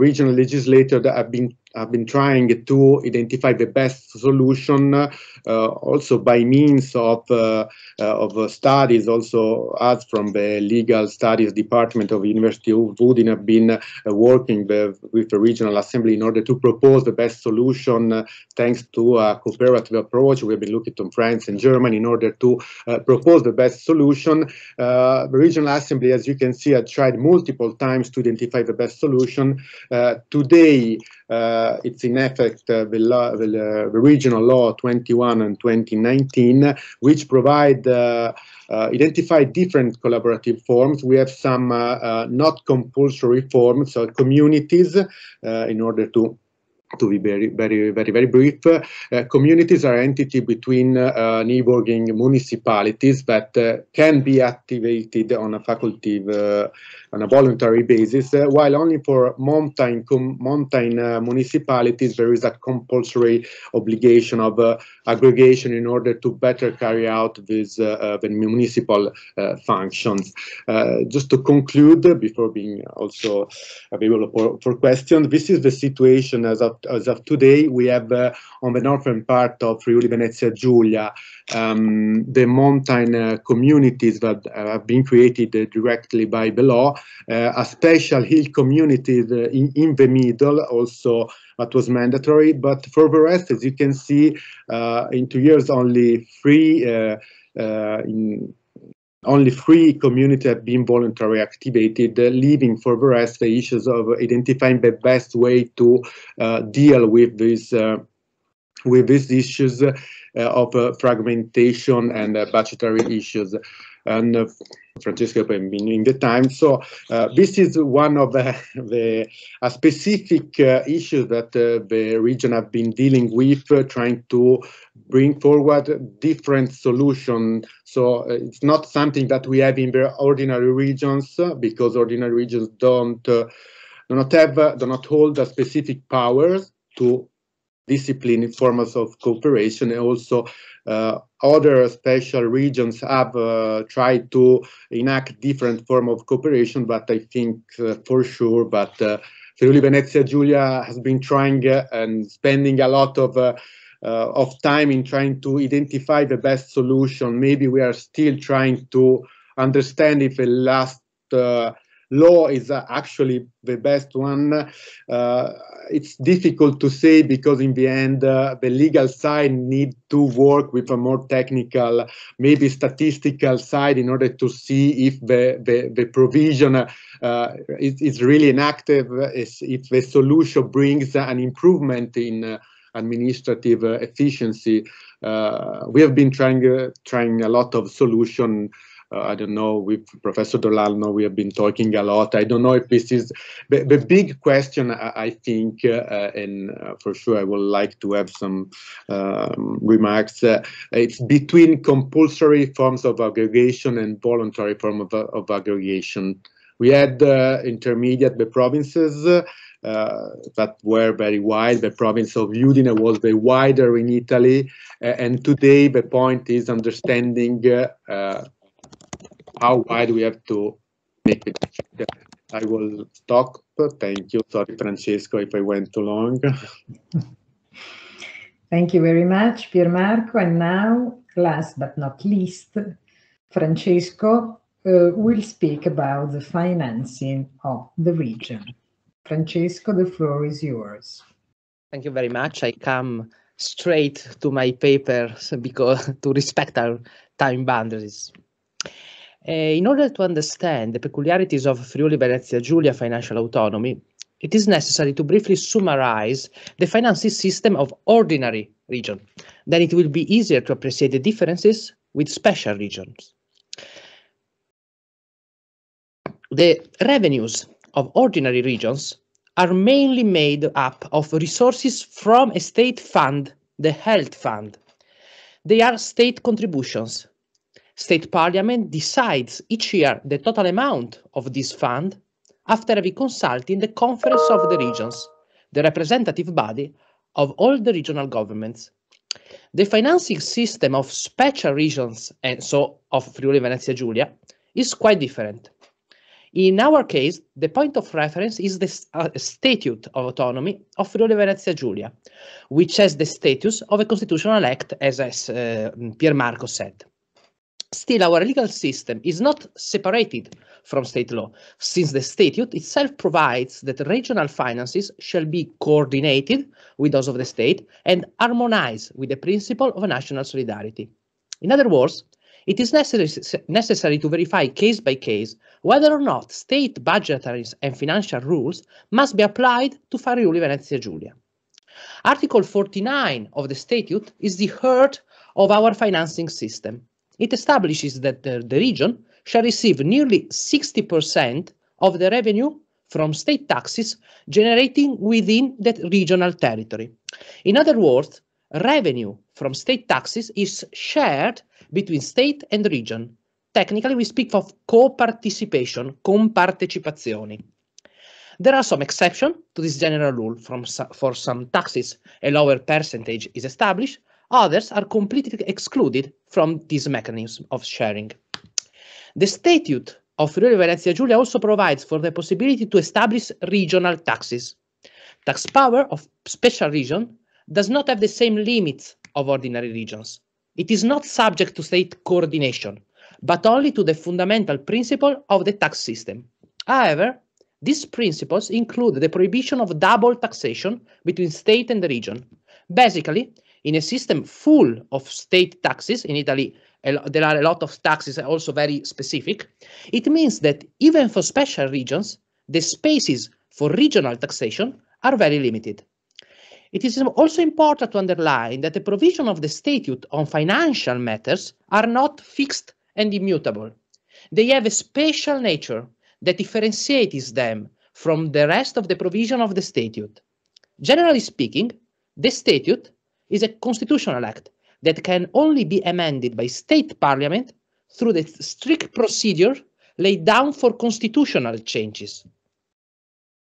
regional legislator that have been have been trying to identify the best solution, uh, also by means of uh, uh, of studies. Also, us from the legal studies department of University of Udine have been uh, working with, with the regional assembly in order to propose the best solution, uh, thanks to a cooperative approach. We've been looking to France and Germany in order to uh, propose the best solution. Uh, the regional assembly, as you can see, had tried multiple times to identify the best solution. Uh, today, Uh, it's in effect uh, the, law, the, uh, the regional law twenty-one and twenty nineteen, which provide uh, uh, identify different collaborative forms. We have some uh, uh, not compulsory forms or communities, uh, in order to to be very, very, very, very brief. Uh, communities are entity between uh, neighboring municipalities that uh, can be activated on a facultative, uh, on a voluntary basis, uh, while only for mountain, com mountain uh, municipalities there is a compulsory obligation of uh, aggregation in order to better carry out these uh, uh, the municipal uh, functions. Uh, just to conclude, before being also available for, for questions, this is the situation as of of, as of today, we have uh, on the northern part of Friuli Venezia Giulia um, the mountain uh, communities that uh, have been created uh, directly by the law, uh, a special hill community uh, in, in the middle also that was mandatory, but for the rest, as you can see, uh, in two years only three uh, uh, in Only three communities have been voluntarily activated, uh, leaving for the rest the issues of identifying the best way to uh, deal with these uh, with these issues uh, of uh, fragmentation and uh, budgetary issues. And uh, Francesco has been in the time, so uh, this is one of the, the a specific uh, issue that uh, the region have been dealing with, uh, trying to bring forward different solutions. So uh, it's not something that we have in the ordinary regions, uh, because ordinary regions don't uh, do not have uh, do not hold the specific powers to discipline in forms of cooperation, and also uh, other special regions have uh, tried to enact different forms of cooperation, but I think uh, for sure that uh, Friuli Venezia Giulia has been trying uh, and spending a lot of uh, uh, of time in trying to identify the best solution. Maybe we are still trying to understand if the last uh, law is actually the best one. Uh, it's difficult to say, because in the end uh, the legal side need to work with a more technical, maybe statistical side, in order to see if the, the, the provision uh, is, is really inactive, if the solution brings an improvement in uh, administrative uh, efficiency. Uh, we have been trying, uh, trying a lot of solutions. Uh, I don't know, with Professor Dorlando we have been talking a lot. I don't know if this is the, the big question, I, I think, uh, and uh, for sure I would like to have some um, remarks. Uh, it's between compulsory forms of aggregation and voluntary form of, of aggregation. We had uh, intermediate the provinces uh, that were very wide. The province of Udine was the wider in Italy, uh, and today the point is understanding uh, uh, how wide we have to make it. I will stop. Thank you. Sorry, Francesco, if I went too long. Thank you very much, Pier Marco. And now, last but not least, Francesco uh, will speak about the financing of the region. Francesco, the floor is yours. Thank you very much. I come straight to my papers because to respect our time boundaries. Uh, in order to understand the peculiarities of Friuli Venezia Giulia financial autonomy, it is necessary to briefly summarize the financing system of ordinary region. Then it will be easier to appreciate the differences with special regions. The revenues of ordinary regions are mainly made up of resources from a state fund, the health fund. They are state contributions. State Parliament decides each year the total amount of this fund after having consulted the Conference of the Regions, the representative body of all the regional governments. The financing system of special regions, and so of Friuli Venezia Giulia, is quite different. In our case, the point of reference is the uh, Statute of Autonomy of Friuli Venezia Giulia, which has the status of a constitutional act, as, as uh, Pier Marco said. Still, our legal system is not separated from state law, since the statute itself provides that regional finances shall be coordinated with those of the state and harmonized with the principle of national solidarity. In other words, it is necessary, necessary to verify case by case whether or not state budgetary and financial rules must be applied to Friuli Venezia Giulia. Article forty-nine of the statute is the heart of our financing system. It establishes that the, the region shall receive nearly sixty percent of the revenue from state taxes generating within that regional territory. In other words, revenue from state taxes is shared between state and region. Technically, we speak of co-participation, compartecipazione. There are some exceptions to this general rule. From, for some taxes, a lower percentage is established. Others are completely excluded from this mechanism of sharing. The statute of Friuli Venezia Giulia also provides for the possibility to establish regional taxes. Tax power of special region does not have the same limits of ordinary regions. It is not subject to state coordination, but only to the fundamental principle of the tax system. However, these principles include the prohibition of double taxation between state and the region. Basically, in a system full of state taxes, in Italy there are a lot of taxes also very specific, it means that even for special regions, the spaces for regional taxation are very limited. It is also important to underline that the provisions of the statute on financial matters are not fixed and immutable. They have a special nature that differentiates them from the rest of the provision of the statute. Generally speaking, the statute is a constitutional act that can only be amended by state parliament through the strict procedure laid down for constitutional changes.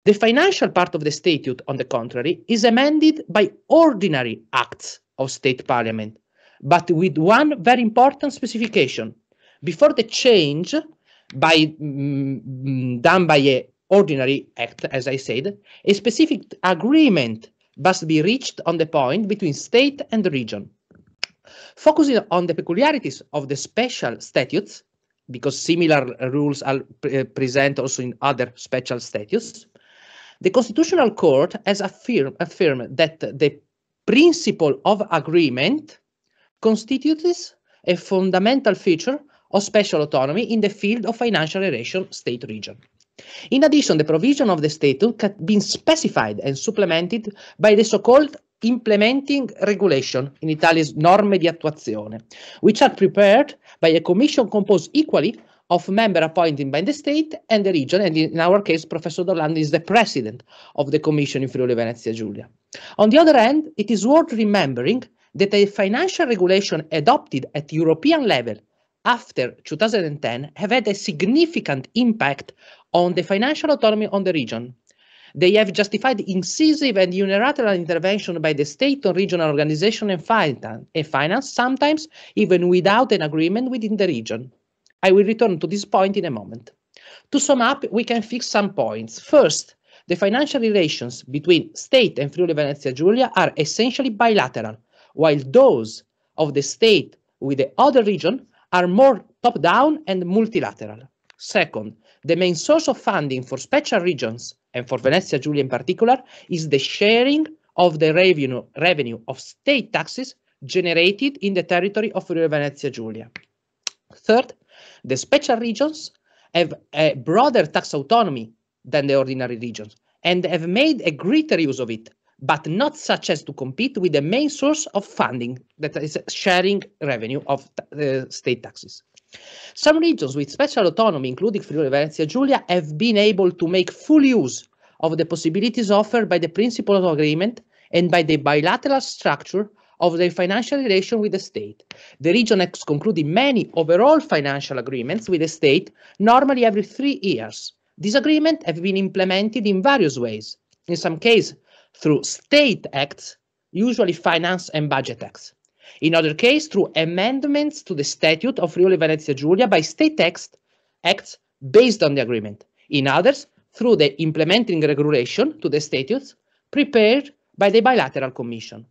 The financial part of the statute, on the contrary, is amended by ordinary acts of state parliament, but with one very important specification. Before the change by, mm, done by an ordinary act, as I said, a specific agreement must be reached on the point between state and region. Focusing on the peculiarities of the special statutes, because similar rules are pre present also in other special statutes, the Constitutional Court has affirm, affirmed that the principle of agreement constitutes a fundamental feature of special autonomy in the field of financial relation state-region. In addition, the provision of the statute can be specified and supplemented by the so-called implementing regulation, in Italy's norme di attuazione, which are prepared by a commission composed equally of members appointed by the state and the region, and in our case, Professor Dorlando is the president of the commission in Friuli Venezia Giulia. On the other hand, it is worth remembering that a financial regulation adopted at European level after two thousand ten have had a significant impact on the financial autonomy on the region. They have justified incisive and unilateral intervention by the state on regional organization and finance, sometimes even without an agreement within the region. I will return to this point in a moment. To sum up, we can fix some points. First, the financial relations between state and Friuli Venezia Giulia are essentially bilateral, while those of the state with the other region are more top-down and multilateral. Second, the main source of funding for special regions, and for Venezia Giulia in particular, is the sharing of the revenue, revenue of state taxes generated in the territory of Friuli Venezia Giulia. Third, the special regions have a broader tax autonomy than the ordinary regions and have made a greater use of it, but not such as to compete with the main source of funding, that is sharing revenue of the state taxes. Some regions with special autonomy, including Friuli Venezia Giulia, have been able to make full use of the possibilities offered by the principle of agreement and by the bilateral structure of their financial relation with the state. The region has concluded many overall financial agreements with the state, normally every three years. These agreements have been implemented in various ways, in some cases through state acts, usually finance and budget acts. In other case, through amendments to the statute of Friuli Venezia Giulia by state text acts based on the agreement. In others, through the implementing regulation to the statutes prepared by the bilateral commission.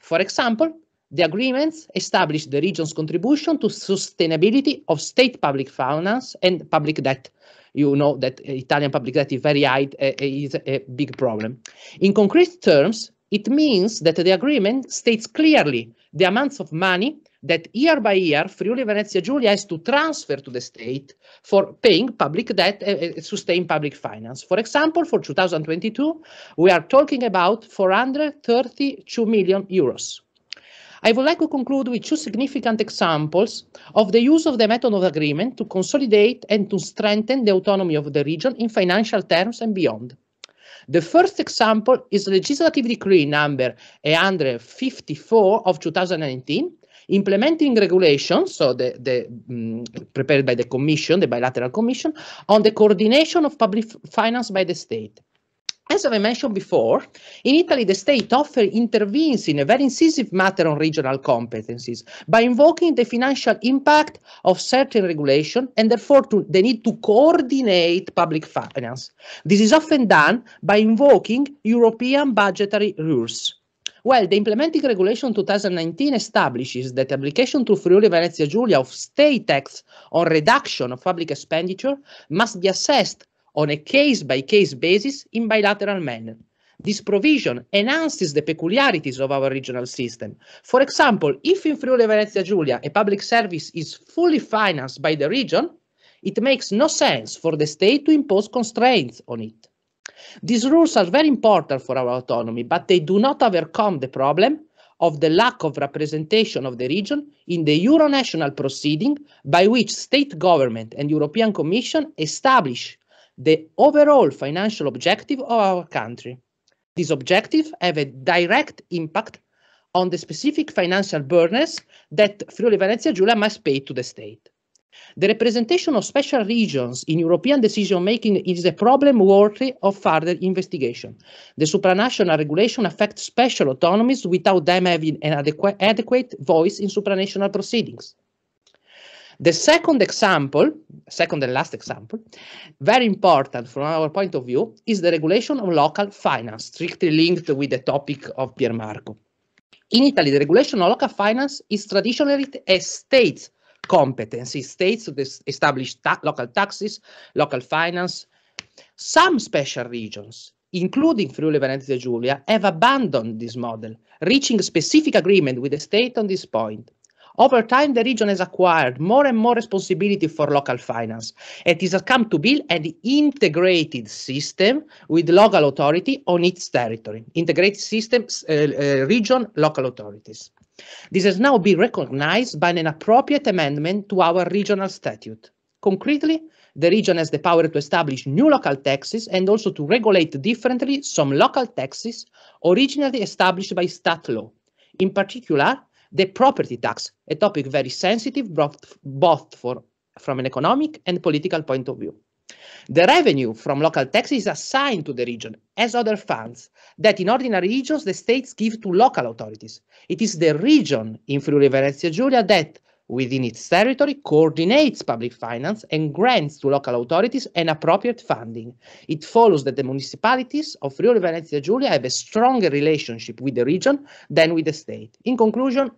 For example, the agreements establish the region's contribution to sustainability of state public finance and public debt. You know that Italian public debt is very high, uh, is a big problem. In concrete terms, it means that the agreement states clearly the amounts of money that year by year Friuli Venezia Giulia has to transfer to the state for paying public debt and uh, sustain public finance. For example, for two thousand twenty-two, we are talking about four hundred thirty-two million euros. I would like to conclude with two significant examples of the use of the method of agreement to consolidate and to strengthen the autonomy of the region in financial terms and beyond. The first example is Legislative Decree number one hundred fifty-four of two thousand nineteen, implementing regulations, so the, the um, prepared by the Commission, the Bilateral Commission, on the coordination of public finance by the state. As I mentioned before, in Italy, the state often intervenes in a very incisive matter on regional competencies by invoking the financial impact of certain regulation and therefore to the need to coordinate public finance. This is often done by invoking European budgetary rules. Well, the Implementing Regulation two thousand nineteen establishes that application to Friuli Venezia Giulia of state tax on reduction of public expenditure must be assessed on a case-by-case basis in bilateral manner. This provision enhances the peculiarities of our regional system. For example, if in Friuli Venezia Giulia a public service is fully financed by the region, it makes no sense for the state to impose constraints on it. These rules are very important for our autonomy, but they do not overcome the problem of the lack of representation of the region in the Euro-national proceeding by which state government and European Commission establish the overall financial objective of our country. These objectives have a direct impact on the specific financial burdens that Friuli Venezia Giulia must pay to the state. The representation of special regions in European decision-making is a problem worthy of further investigation. The supranational regulation affects special autonomies without them having an adequate, adequate voice in supranational proceedings. The second example, second and last example, very important from our point of view, is the regulation of local finance, strictly linked with the topic of Pier Marco. In Italy, the regulation of local finance is traditionally a state competency. States establish ta- local taxes, local finance. Some special regions, including Friuli Venezia Giulia, have abandoned this model, reaching specific agreement with the state on this point. Over time, the region has acquired more and more responsibility for local finance. It has come to build an integrated system with local authority on its territory. Integrated systems, uh, uh, region, local authorities. This has now been recognized by an appropriate amendment to our regional statute. Concretely, the region has the power to establish new local taxes and also to regulate differently some local taxes originally established by state law. In particular, the property tax, a topic very sensitive both for, from an economic and political point of view. The revenue from local taxes is assigned to the region as other funds that in ordinary regions the states give to local authorities. It is the region in Friuli Venezia Giulia that, within its territory, coordinates public finance and grants to local authorities an appropriate funding. It follows that the municipalities of Friuli Venezia Giulia have a stronger relationship with the region than with the state. In conclusion,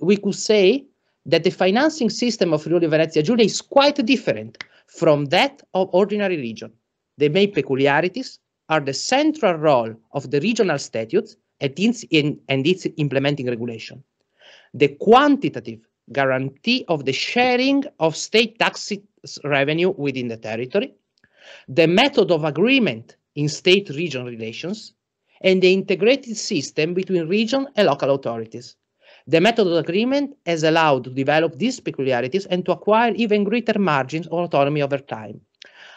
we could say that the financing system of Friuli Venezia Giulia is quite different from that of ordinary region. The main peculiarities are the central role of the regional statutes and its implementing regulation, the quantitative guarantee of the sharing of state tax revenue within the territory, the method of agreement in state-region relations, and the integrated system between region and local authorities. The method of agreement has allowed to develop these peculiarities and to acquire even greater margins of autonomy over time.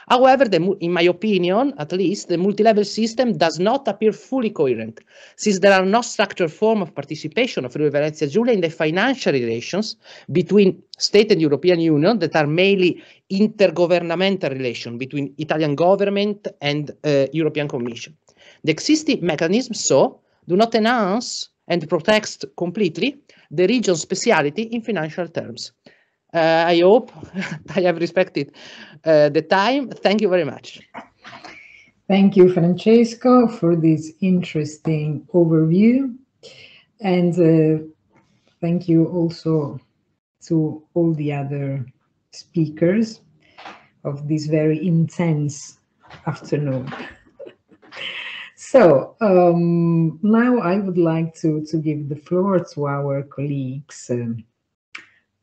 However, the, in my opinion, at least, the multi-level system does not appear fully coherent, since there are no structured form of participation of Friuli Venezia Giulia in the financial relations between state and European Union that are mainly intergovernmental relations between Italian government and uh, European Commission. The existing mechanisms, so, do not enhance and protect completely the region's speciality in financial terms. Uh, I hope I have respected uh, the time. Thank you very much. Thank you, Francesco, for this interesting overview. And uh, thank you also to all the other speakers of this very intense afternoon. So um, now I would like to, to give the floor to our colleagues uh,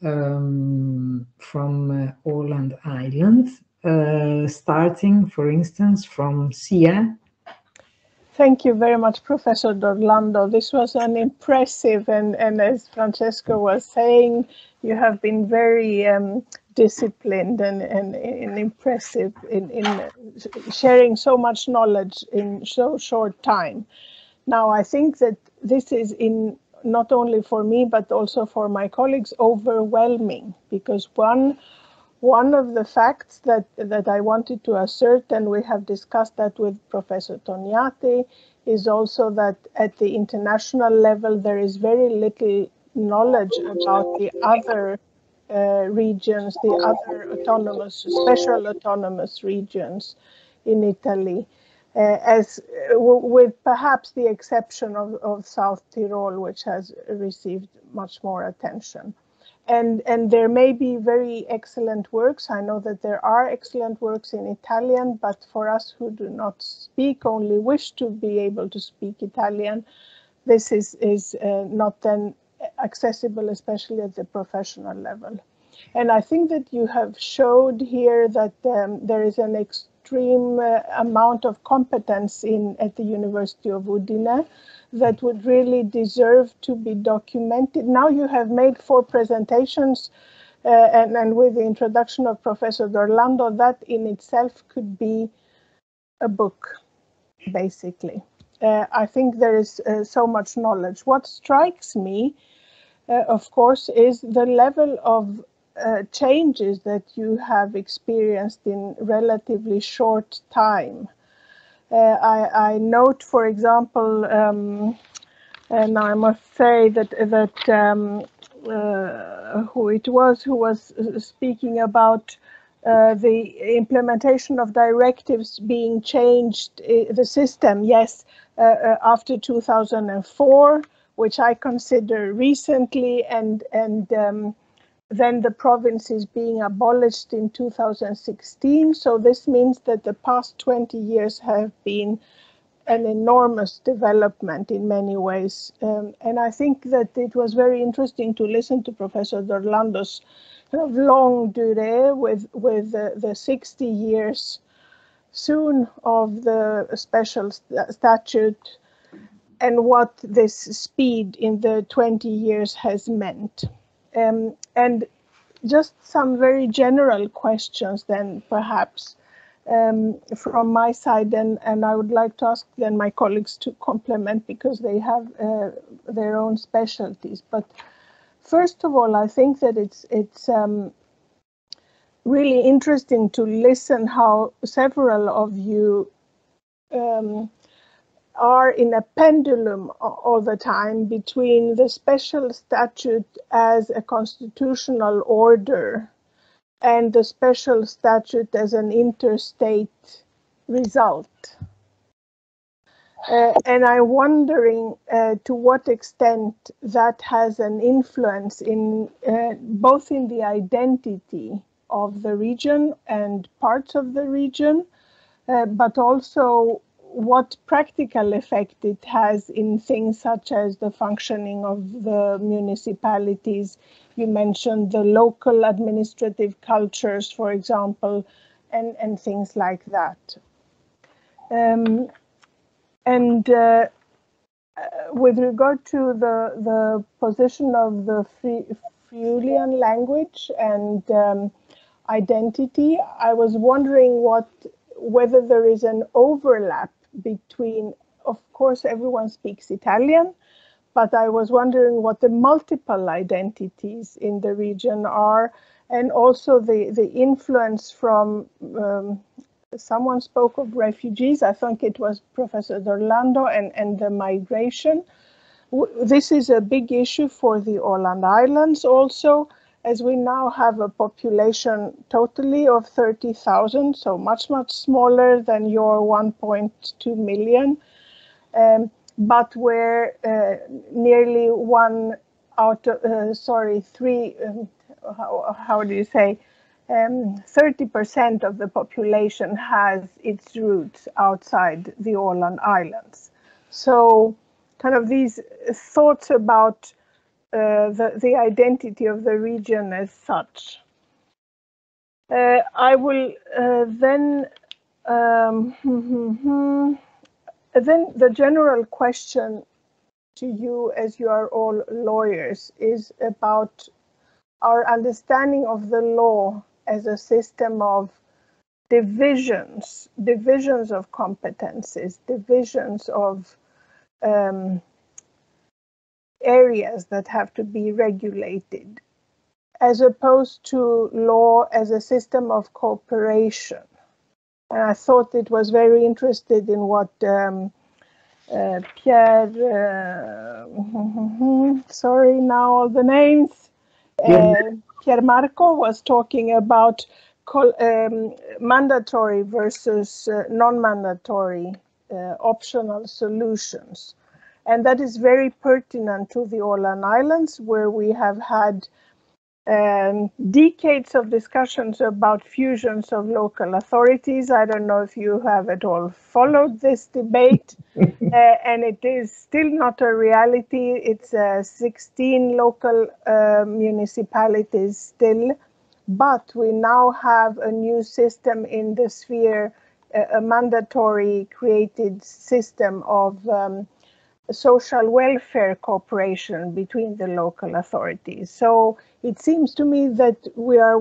Um, from uh, Åland Islands, uh, starting, for instance, from Sia. Thank you very much, Professor Dorlando. This was an impressive, and, and as Francesco was saying, you have been very um, disciplined and, and, and impressive in, in sharing so much knowledge in so short time. Now, I think that this is in not only for me, but also for my colleagues, overwhelming, because one, one of the facts that, that I wanted to assert, and we have discussed that with Professor Toniatti, is also that at the international level there is very little knowledge about the other uh, regions, the other autonomous, special autonomous regions in Italy, uh, as uh, with perhaps the exception of, of South Tyrol, which has received much more attention. And, and there may be very excellent works. I know that there are excellent works in Italian, but for us who do not speak, only wish to be able to speak Italian, this is, is uh, not then accessible, especially at the professional level. And I think that you have showed here that um, there is an extreme uh, amount of competence in at the University of Udine that would really deserve to be documented. Now you have made four presentations, uh, and, and with the introduction of Professor Dorlando, that in itself could be a book, basically. Uh, I think there is uh, so much knowledge. What strikes me, uh, of course, is the level of uh, changes that you have experienced in relatively short time. Uh, I, I note, for example, um, and I must say that that um, uh, who it was who was speaking about uh, the implementation of directives being changed, uh, the system, yes, uh, uh, after two thousand four, which I consider recently, and and um, then the provinces being abolished in two thousand sixteen. So this means that the past twenty years have been an enormous development in many ways. Um, and I think that it was very interesting to listen to Professor Dorlando's kind of long durée with, with uh, the sixty years soon of the special st- statute and what this speed in the twenty years has meant. Um, and just some very general questions then, perhaps, um, from my side, and, and I would like to ask then my colleagues to complement because they have uh, their own specialties. But first of all, I think that it's, it's um, really interesting to listen how several of you um, are in a pendulum all the time between the special statute as a constitutional order and the special statute as an interstate result. Uh, and I'm wondering uh, to what extent that has an influence in uh, both in the identity of the region and parts of the region, uh, but also what practical effect it has in things such as the functioning of the municipalities. You mentioned the local administrative cultures, for example, and, and things like that. Um, and uh, with regard to the, the position of the Friulian language and um, identity, I was wondering what whether there is an overlap between, of course, everyone speaks Italian, but I was wondering what the multiple identities in the region are, and also the, the influence from, um, someone spoke of refugees, I think it was Professor Dorlando, and, and the migration. W- this is a big issue for the Åland Islands also, as we now have a population totally of thirty thousand, so much, much smaller than your one point two million, um, but where uh, nearly one out of, uh, sorry, three, um, how, how do you say, thirty percent um, of the population has its roots outside the Åland Islands. So kind of these thoughts about Uh, the, the identity of the region as such. Uh, I will uh, then, um, then the general question to you, as you are all lawyers, is about our understanding of the law as a system of divisions, divisions of competences, divisions of um, areas that have to be regulated, as opposed to law as a system of cooperation. And I thought it was very interested in what um, uh, Pierre, uh, sorry, now all the names, uh, Pier Marco was talking about um, mandatory versus uh, non-mandatory uh, optional solutions. And that is very pertinent to the Åland Islands, where we have had um, decades of discussions about fusions of local authorities. I don't know if you have at all followed this debate, uh, and it is still not a reality. It's uh, sixteen local uh, municipalities still, but we now have a new system in the sphere, a, a mandatory created system of um, social welfare cooperation between the local authorities. So it seems to me that we are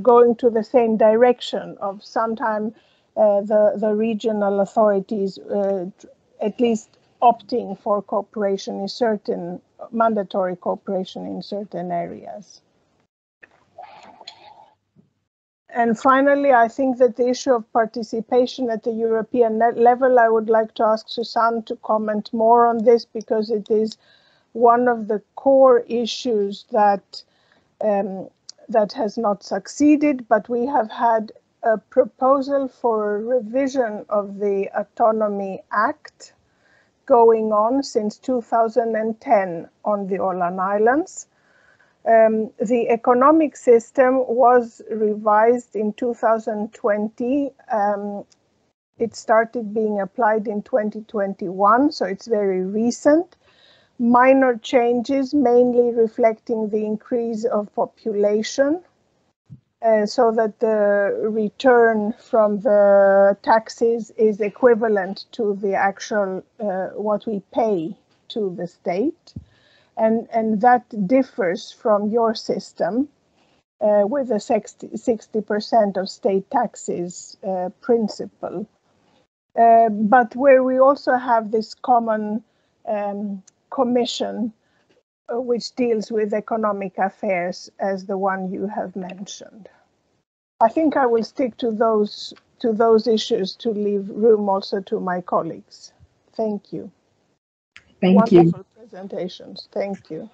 going to the same direction of sometimes uh, the, the regional authorities uh, at least opting for cooperation in certain, mandatory cooperation in certain areas. And finally, I think that the issue of participation at the European level, I would like to ask Suzanne to comment more on this, because it is one of the core issues that um, that has not succeeded. But we have had a proposal for a revision of the Autonomy Act going on since two thousand ten on the Åland Islands. Um, the economic system was revised in two thousand twenty. Um, it started being applied in twenty twenty-one, so it's very recent. Minor changes, mainly reflecting the increase of population, uh, so that the return from the taxes is equivalent to the actual uh, what we pay to the state. And, and that differs from your system, uh, with the sixty percent of state taxes uh, principle. Uh, but where we also have this common um, commission, uh, which deals with economic affairs as the one you have mentioned. I think I will stick to those, to those issues to leave room also to my colleagues. Thank you. Thank Wonderful you. Presentations. Thank you.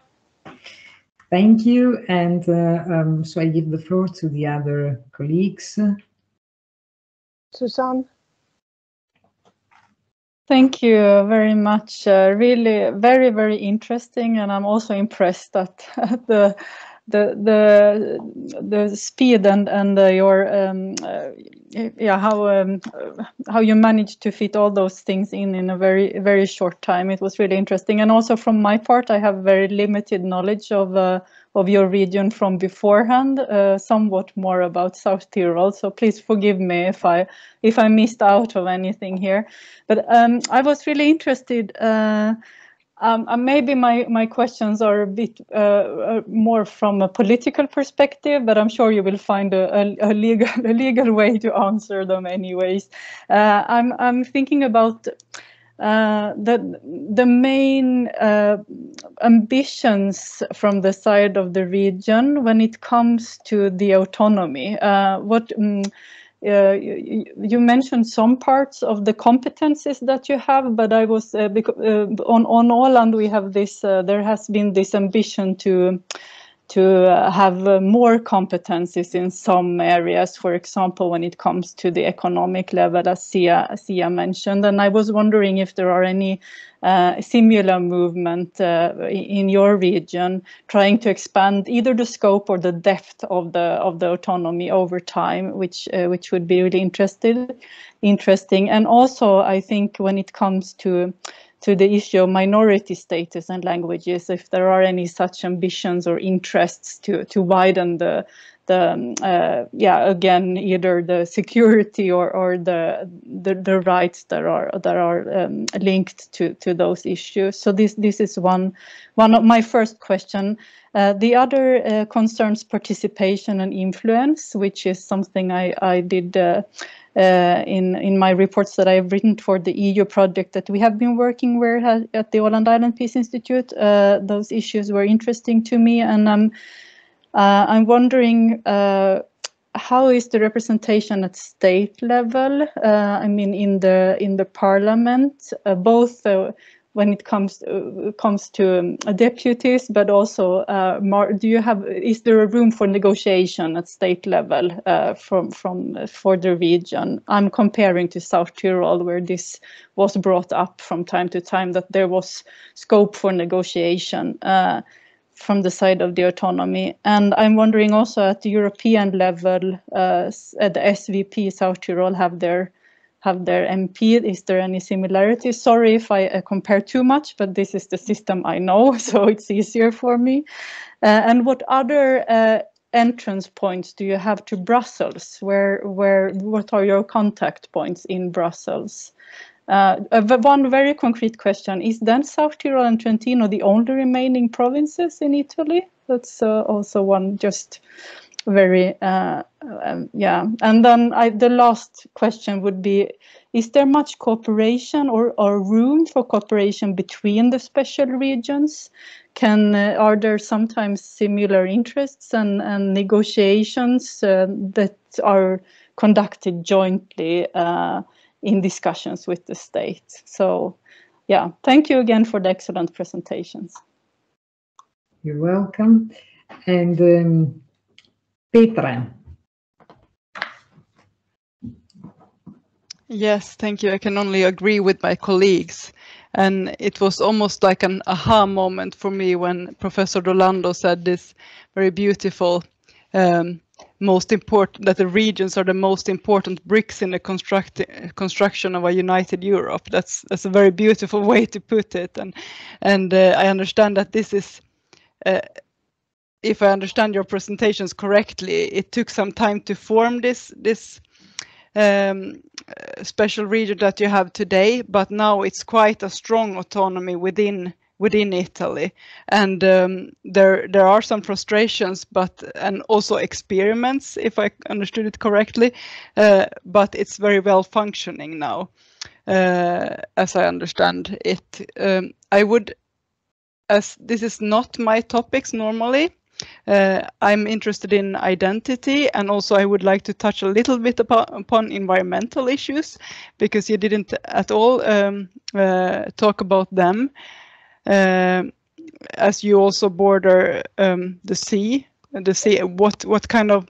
Thank you. And uh, um, so I give the floor to the other colleagues. Suzanne. Thank you very much. Uh, really, very, very interesting. And I'm also impressed at the the the the speed and and uh, your um, uh, yeah how um, how you managed to fit all those things in in a very very short time. It was really interesting, and also from my part, I have very limited knowledge of uh, of your region from beforehand, uh, somewhat more about South Tyrol. So please forgive me if I if I missed out of anything here. But um, I was really interested. Uh, Um, uh, maybe my, my questions are a bit uh, uh, more from a political perspective, but I'm sure you will find a, a, a, legal, a legal way to answer them anyways. Uh, I'm, I'm thinking about uh, the, the main uh, ambitions from the side of the region when it comes to the autonomy. Uh, what... Um, Uh, you, you mentioned some parts of the competences that you have, but I was uh, because, uh, on on Åland we have this. Uh, there has been this ambition to to uh, have uh, more competences in some areas. For example, when it comes to the economic level, as Sia, Sia mentioned, and I was wondering if there are any uh, similar movement uh, in your region, trying to expand either the scope or the depth of the of the autonomy over time, which uh, which would be really interested, interesting. And also, I think when it comes to to the issue of minority status and languages, if there are any such ambitions or interests to to widen the the um, uh, yeah again either the security or or the the, the rights that are that are um, linked to to those issues. So this this is one one of my first question. Uh, the other uh, concerns participation and influence, which is something I I did. Uh, Uh, in, in my reports that I've written for the E U project that we have been working with at the Åland Island Peace Institute. Uh, those issues were interesting to me, and I'm Uh, I'm wondering, uh, how is the representation at state level? Uh, I mean, in the in the parliament, uh, both uh, when it comes to, uh, comes to um, deputies, but also, uh, more, do you have? Is there a room for negotiation at state level uh, from from uh, for the region? I'm comparing to South Tyrol, where this was brought up from time to time that there was scope for negotiation. Uh, from the side of the autonomy. And I'm wondering also at the European level, uh, at the S V P, South Tyrol have their have their M P. Is there any similarity? Sorry if I uh, compare too much, but this is the system I know, so it's easier for me. Uh, and what other uh, entrance points do you have to Brussels? Where, where, what are your contact points in Brussels? Uh, one very concrete question, is then South Tyrol and Trentino the only remaining provinces in Italy? That's uh, also one just very, uh, um, yeah. And then I, the last question would be, is there much cooperation or, or room for cooperation between the special regions? Can, uh, are there sometimes similar interests and, and negotiations uh, that are conducted jointly uh, in discussions with the state? So, yeah, thank you again for the excellent presentations. You're welcome. And um, Petra. Yes, thank you. I can only agree with my colleagues. And it was almost like an aha moment for me when Professor Dorlando said this very beautiful um, most important, that the regions are the most important bricks in the construct construction of a united Europe. That's that's a very beautiful way to put it, and and uh, I understand that this is, uh, if I understand your presentations correctly, it took some time to form this this um, special region that you have today, but now it's quite a strong autonomy within. within Italy, and um, there there are some frustrations, but and also experiments, if I understood it correctly, uh, but it's very well functioning now, uh, as I understand it. Um, I would, as this is not my topics normally, uh, I'm interested in identity, and also I would like to touch a little bit upon, upon environmental issues, because you didn't at all um, uh, talk about them. Uh, as you also border um, the sea, the sea, what what kind of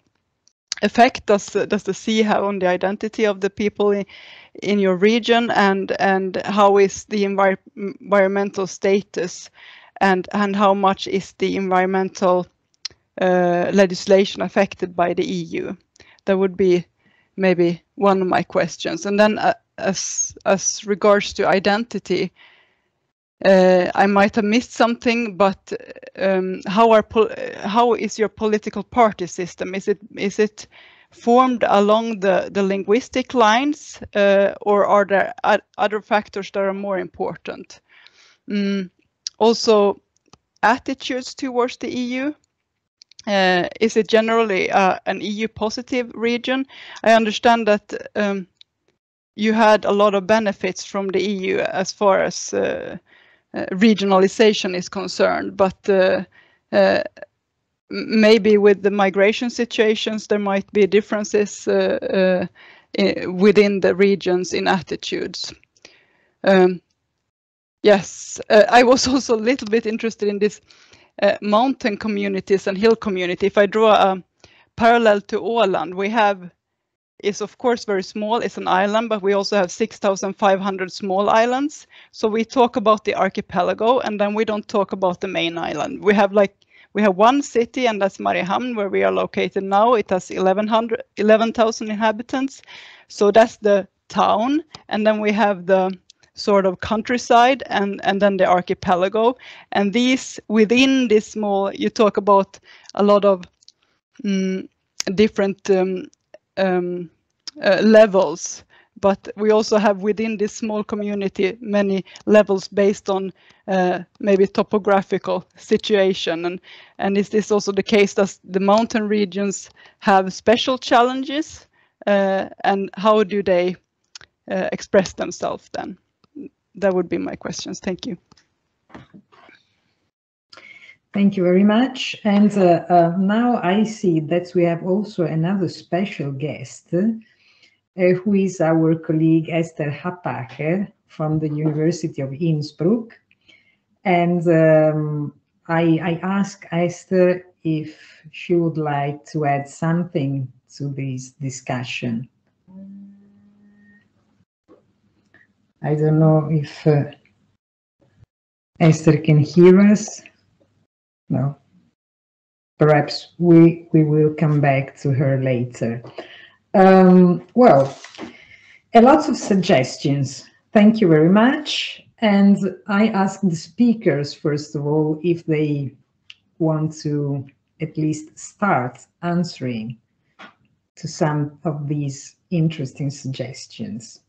effect does does the sea have on the identity of the people in, in your region, and and how is the envir environmental status, and and how much is the environmental uh, legislation affected by the E U? That would be maybe one of my questions. And then uh, as as regards to identity. Uh, I might have missed something, but um, how are pol how is your political party system? Is it is it formed along the the linguistic lines, uh, or are there other factors that are more important? Mm, also, attitudes towards the E U. Uh, is it generally uh, an E U positive region? I understand that. Um, you had a lot of benefits from the E U as far as Uh, Uh, regionalization is concerned, but uh, uh, maybe with the migration situations there might be differences uh, uh, within the regions in attitudes. Um, yes, uh, I was also a little bit interested in this uh, mountain communities and hill community. If I draw a parallel to Åland, we have is of course very small, it's an island, but we also have six thousand five hundred small islands. So we talk about the archipelago, and then we don't talk about the main island. We have like, we have one city, and that's Mariehamn, where we are located now. It has eleven thousand inhabitants. So that's the town. And then we have the sort of countryside, and, and then the archipelago. And these, within this small, you talk about a lot of mm, different um, Um, uh, levels, but we also have within this small community many levels based on uh, maybe topographical situation, and and is this also the case that the mountain regions have special challenges, uh, and how do they uh, express themselves then? That would be my questions. Thank you. Thank you very much. And uh, uh, now I see that we have also another special guest, uh, who is our colleague Esther Happacher from the University of Innsbruck. And um, I, I ask Esther if she would like to add something to this discussion. I don't know if uh, Esther can hear us. No, perhaps we, we will come back to her later. Um, well, a lot of suggestions. Thank you very much. And I ask the speakers, first of all, if they want to at least start answering to some of these interesting suggestions.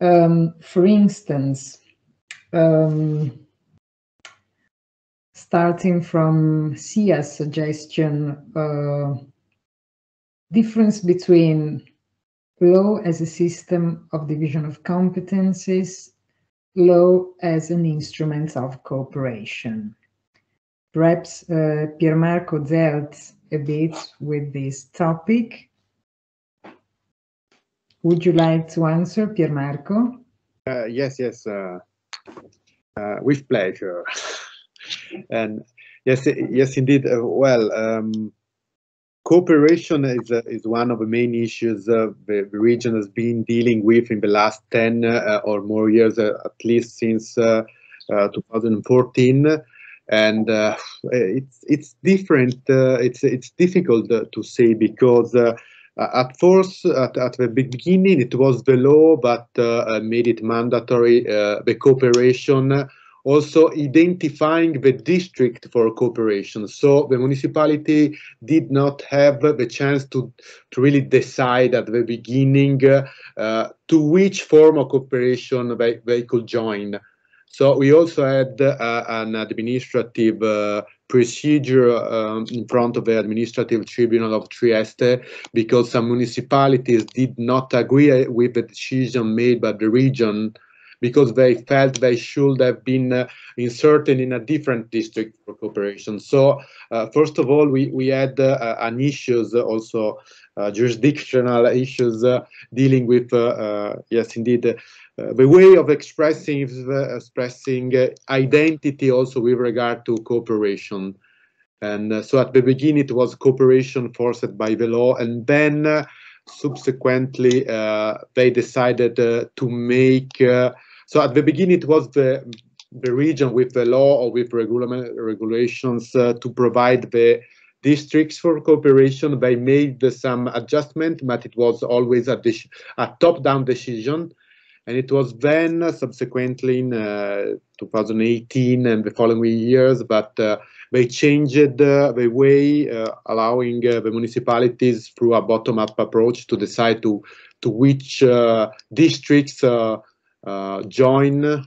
Um, for instance, um, starting from Sia's suggestion, uh, difference between law as a system of division of competencies, law as an instrument of cooperation. Perhaps uh, Pier Marco dealt a bit with this topic. Would you like to answer, Pier Marco? Uh, yes, yes, uh, uh, with pleasure. And yes, yes, indeed. Uh, well, um, cooperation is uh, is one of the main issues uh, the, the region has been dealing with in the last ten uh, or more years, uh, at least since uh, uh, two thousand fourteen. And uh, it's it's different. Uh, it's it's difficult uh, to say because uh, at first, at, at the beginning, it was the law that uh, made it mandatory uh, the cooperation. Also identifying the district for cooperation. So the municipality did not have the chance to, to really decide at the beginning uh, to which form of cooperation they, they could join. So we also had uh, an administrative uh, procedure um, in front of the Administrative Tribunal of Trieste because some municipalities did not agree with the decision made by the region because they felt they should have been uh, inserted in a different district for cooperation. So, uh, first of all, we, we had uh, an issues, also uh, jurisdictional issues, uh, dealing with, uh, uh, yes, indeed, uh, the way of expressing, uh, expressing uh, identity also with regard to cooperation. And uh, so at the beginning, it was cooperation forced by the law, and then uh, subsequently, uh, they decided uh, to make uh, so at the beginning, it was the, the region with the law or with regula regulations uh, to provide the districts for cooperation. They made the, some adjustment, but it was always a, a top-down decision. And it was then, uh, subsequently, in uh, two thousand eighteen and the following years, but uh, they changed uh, the way, uh, allowing uh, the municipalities through a bottom-up approach to decide to, to which uh, districts uh, Uh, join,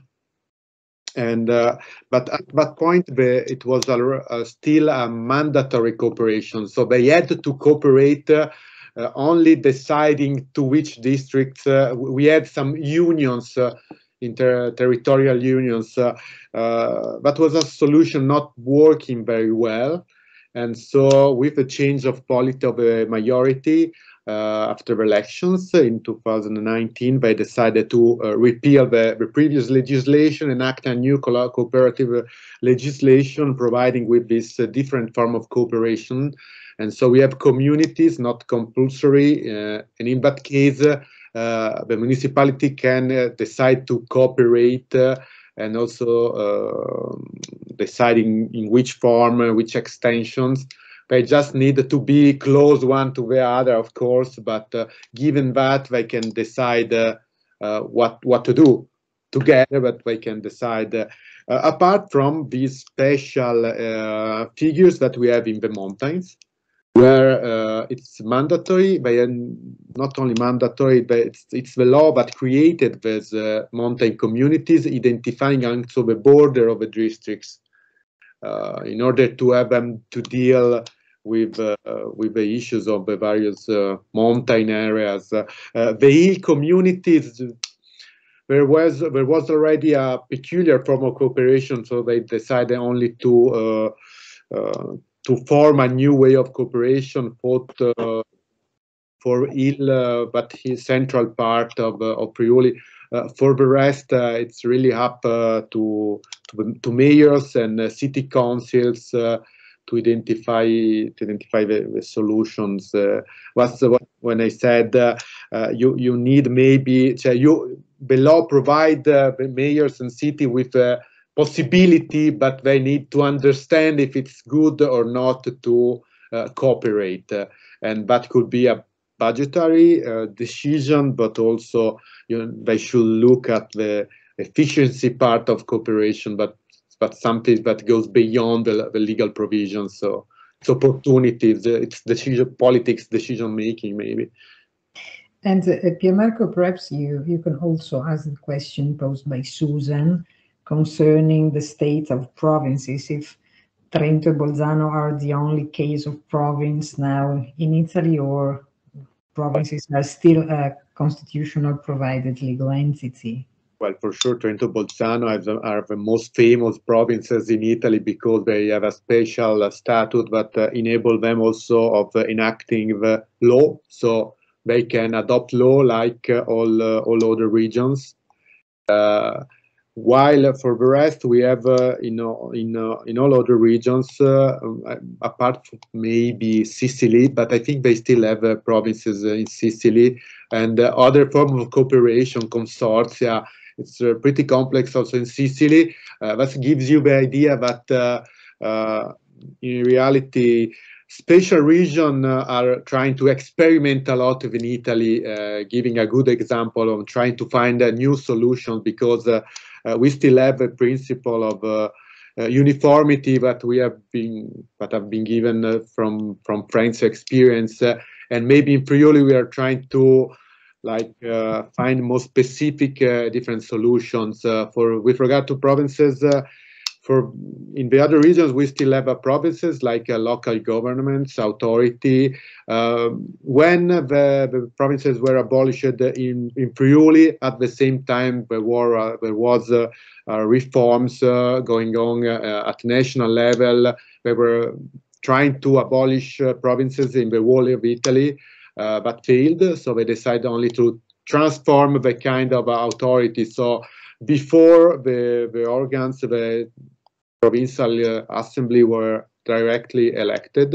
and uh, but at that point the, it was a, a still a mandatory cooperation, so they had to cooperate uh, uh, only deciding to which districts. Uh, we had some unions, uh, inter-territorial unions, uh, uh, that was a solution not working very well, and so with the change of polity of the majority, Uh, after the elections in two thousand nineteen, they decided to uh, repeal the, the previous legislation and enact a new co cooperative uh, legislation, providing with this uh, different form of cooperation. And so we have communities, not compulsory, uh, and in that case, uh, uh, the municipality can uh, decide to cooperate uh, and also uh, deciding in which form, uh, which extensions. They just need to be close one to the other, of course, but uh, given that, they can decide uh, uh, what, what to do together, but they can decide uh, uh, apart from these special uh, figures that we have in the mountains, where uh, it's mandatory, but not only mandatory, but it's, it's the law that created these uh, mountain communities, identifying also the border of the districts uh, in order to have them to deal with uh, with the issues of the various uh, mountain areas. Uh, uh, the hill communities There was there was already a peculiar form of cooperation, so they decided only to uh, uh, to form a new way of cooperation for uh, for ill, uh, but his central part of uh, of Friuli. Uh, for the rest, uh, it's really up uh, to, to to mayors and uh, city councils uh, to identify to identify the, the solutions. Uh, what's the, when I said uh, uh, you you need maybe so you the law provide uh, the mayors and city with a possibility, but they need to understand if it's good or not to uh, cooperate, uh, and that could be a budgetary uh, decision, but also you know, they should look at the efficiency part of cooperation, but but something that goes beyond the, the legal provisions. So it's opportunities, it's decision politics, decision making maybe. And uh, Pier Marco, perhaps you you can also ask the question posed by Susan concerning the state of provinces. If Trento and Bolzano are the only case of province now in Italy, or provinces are still a constitutional provided legal entity? Well, for sure, Trento and Bolzano are the, are the most famous provinces in Italy because they have a special uh, statute that uh, enable them also of uh, enacting the law. So they can adopt law like uh, all uh, all other regions. Uh, while uh, for the rest, we have uh, in uh, in uh, in all other regions, uh, apart from maybe Sicily, but I think they still have uh, provinces in Sicily and uh, other form of cooperation consortia. It's uh, pretty complex also in Sicily. Uh, that gives you the idea that uh, uh, in reality, special regions uh, are trying to experiment a lot in Italy, uh, giving a good example of trying to find a new solution, because uh, uh, we still have a principle of uh, uh, uniformity that we have been that have been given uh, from from French experience, uh, and maybe in Friuli we are trying to like uh, find more specific uh, different solutions uh, for with regard to provinces. Uh, For in the other regions, we still have uh, provinces like uh, local governments, authority. Uh, when the, the provinces were abolished in, in Friuli, at the same time there were uh, there was uh, uh, reforms uh, going on uh, at national level. They were trying to abolish uh, provinces in the whole of Italy, uh, but failed. So they decided only to transform the kind of uh, authority. So before the, the organs, the provincial uh, assembly were directly elected,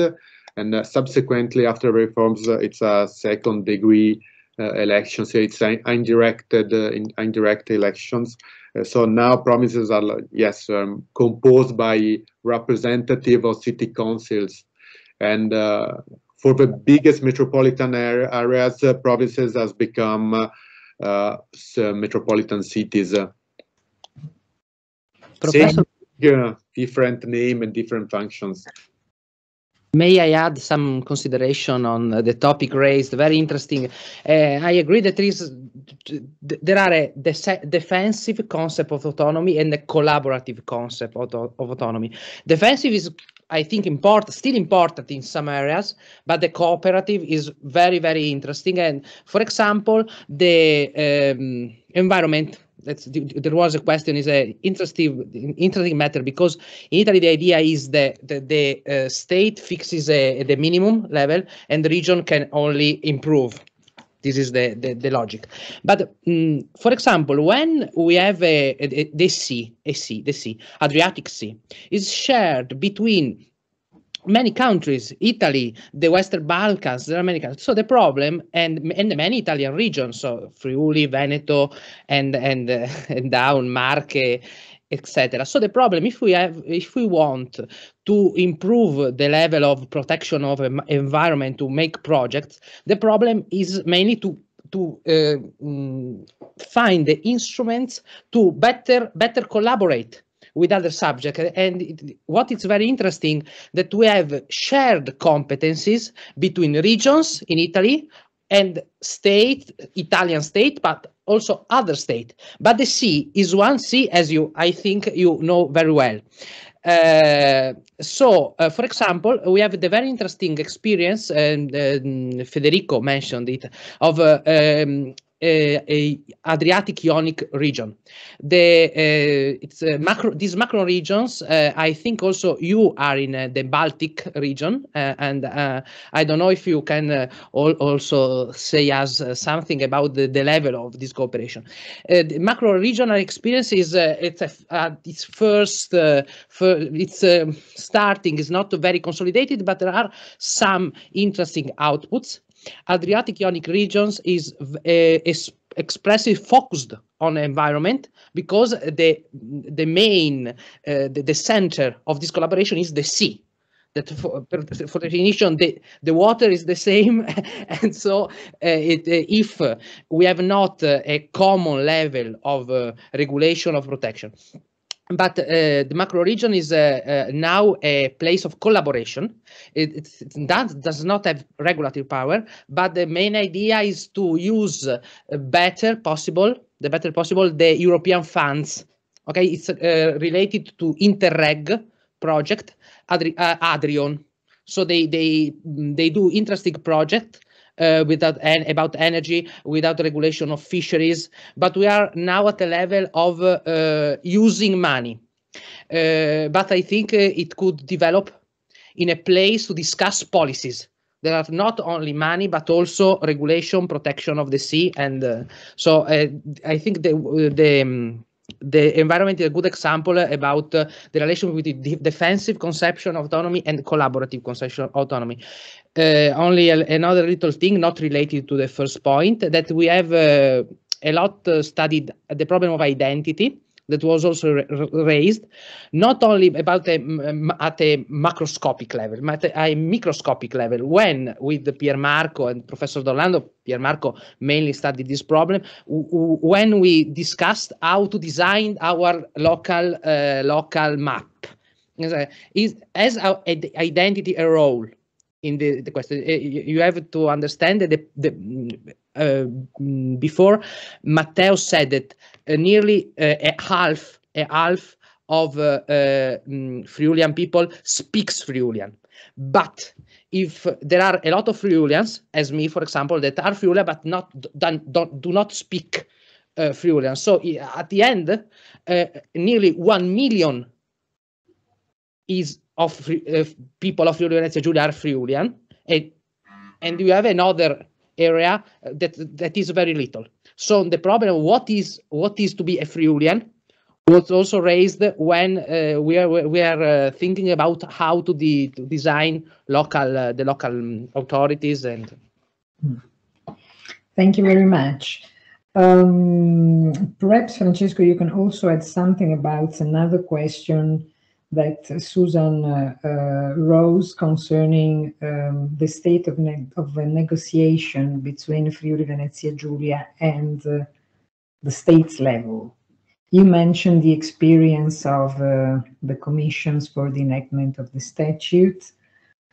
and uh, subsequently after reforms, uh, it's a second degree uh, election, so it's uh, indirected, uh, in, indirect elections. Uh, so now provinces are, yes, um, composed by representative of city councils, and uh, for the biggest metropolitan areas, uh, provinces has become uh, Uh, so metropolitan cities, uh, same, yeah, different name and different functions. May I add some consideration on the topic raised? Very interesting. Uh, I agree that there, is, there are a defensive concept of autonomy and a collaborative concept of, of autonomy. Defensive is, I think, important, still important in some areas, but the cooperative is very, very interesting. And for example, the um, environment. That's, there was a question, is an interesting, interesting matter, because in Italy the idea is that the, the uh, state fixes a, the minimum level and the region can only improve. This is the, the, the logic. But um, for example, when we have a, a, the sea, a sea, the sea, Adriatic Sea, is shared between many countries, Italy, the Western Balkans, there are many countries. So the problem, and and many Italian regions, so Friuli, Veneto, and and, uh, and down Marche, et cetera. So the problem, if we have, if we want to improve the level of protection of um, environment to make projects, the problem is mainly to to uh, find the instruments to better better collaborate with other subjects. And it, what is very interesting, that we have shared competencies between regions in Italy and state, Italian state, but also other state. But the sea is one sea, as you, I think you know very well. Uh, so, uh, for example, we have the very interesting experience, and uh, Federico mentioned it, of uh, um, uh, Adriatic Ionic region. The uh, it's uh, macro, these macro regions. Uh, I think also you are in uh, the Baltic region, uh, and uh, I don't know if you can uh, all also say us uh, something about the, the level of this cooperation. Uh, the macro regional experience is uh, it's a, uh, its first uh, for it's uh, starting is not very consolidated, but there are some interesting outputs. Adriatic Ionic regions is uh, is expressly focused on environment, because the the main uh, the, the center of this collaboration is the sea. That for, for definition, the, the water is the same, and so uh, it, uh, if uh, we have not uh, a common level of uh, regulation of protection. But uh, the macro region is uh, uh, now a place of collaboration. It, it, it does, does not have regulatory power, but the main idea is to use uh, better possible, the better possible, the European funds. Okay, it's uh, related to Interreg project, Adri uh, Adrian. So they they they do interesting project. Uh, without and about energy, without regulation of fisheries, but we are now at the level of uh, uh, using money. Uh, but I think uh, it could develop in a place to discuss policies. There are not only money, but also regulation, protection of the sea, and uh, so uh, I think the the. Um, The environment is a good example about uh, the relation between the defensive conception of autonomy and collaborative conception of autonomy. Uh, only a, another little thing not related to the first point, that we have uh, a lot uh, studied the problem of identity that was also raised, not only about a, at a macroscopic level, but at a microscopic level. When with the Pier Marco and Professor Dorlando, Pier Marco mainly studied this problem. When we discussed how to design our local uh, local map, is as our identity a role in the, the question? You have to understand that the, the Uh, before Matteo said that uh, nearly uh, a half a half of uh, uh, Friulian people speaks Friulian, but if there are a lot of Friulians, as me for example, that are Friulian but not don't, don't, do not speak uh, Friulian, so at the end uh, nearly one million is of uh, people of Friuli Venezia Giulia are Friulian, and, and you have another area that that is very little. So the problem of what is what is to be a Friulian was also raised when uh, we are we are uh, thinking about how to, de to design local uh, the local authorities. And thank you very much. Um, perhaps Francesco, you can also add something about another question that Susan uh, uh, rose concerning um, the state of, ne of the negotiation between Friuli Venezia Giulia and uh, the states level. You mentioned the experience of uh, the commissions for the enactment of the statute.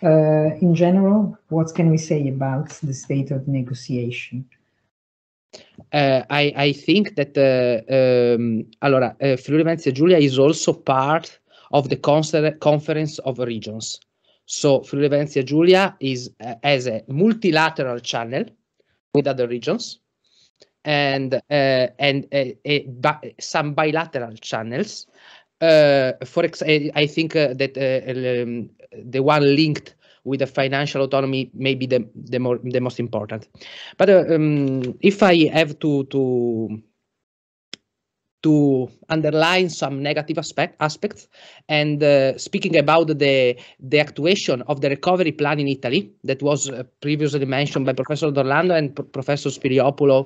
Uh, in general, what can we say about the state of negotiation? Uh, I, I think that uh, um, allora, uh, Friuli Venezia Giulia is also part of the Conference of Regions. So Friuli Venezia Giulia is uh, as a multilateral channel with other regions, and uh, and uh, a bi some bilateral channels. Uh, for ex I think uh, that uh, um, the one linked with the financial autonomy may be the the, more, the most important. But uh, um, if I have to to to underline some negative aspect, aspects, and uh, speaking about the, the actuation of the recovery plan in Italy, that was uh, previously mentioned by Professor Dorlando and P Professor Spiliopoulou uh,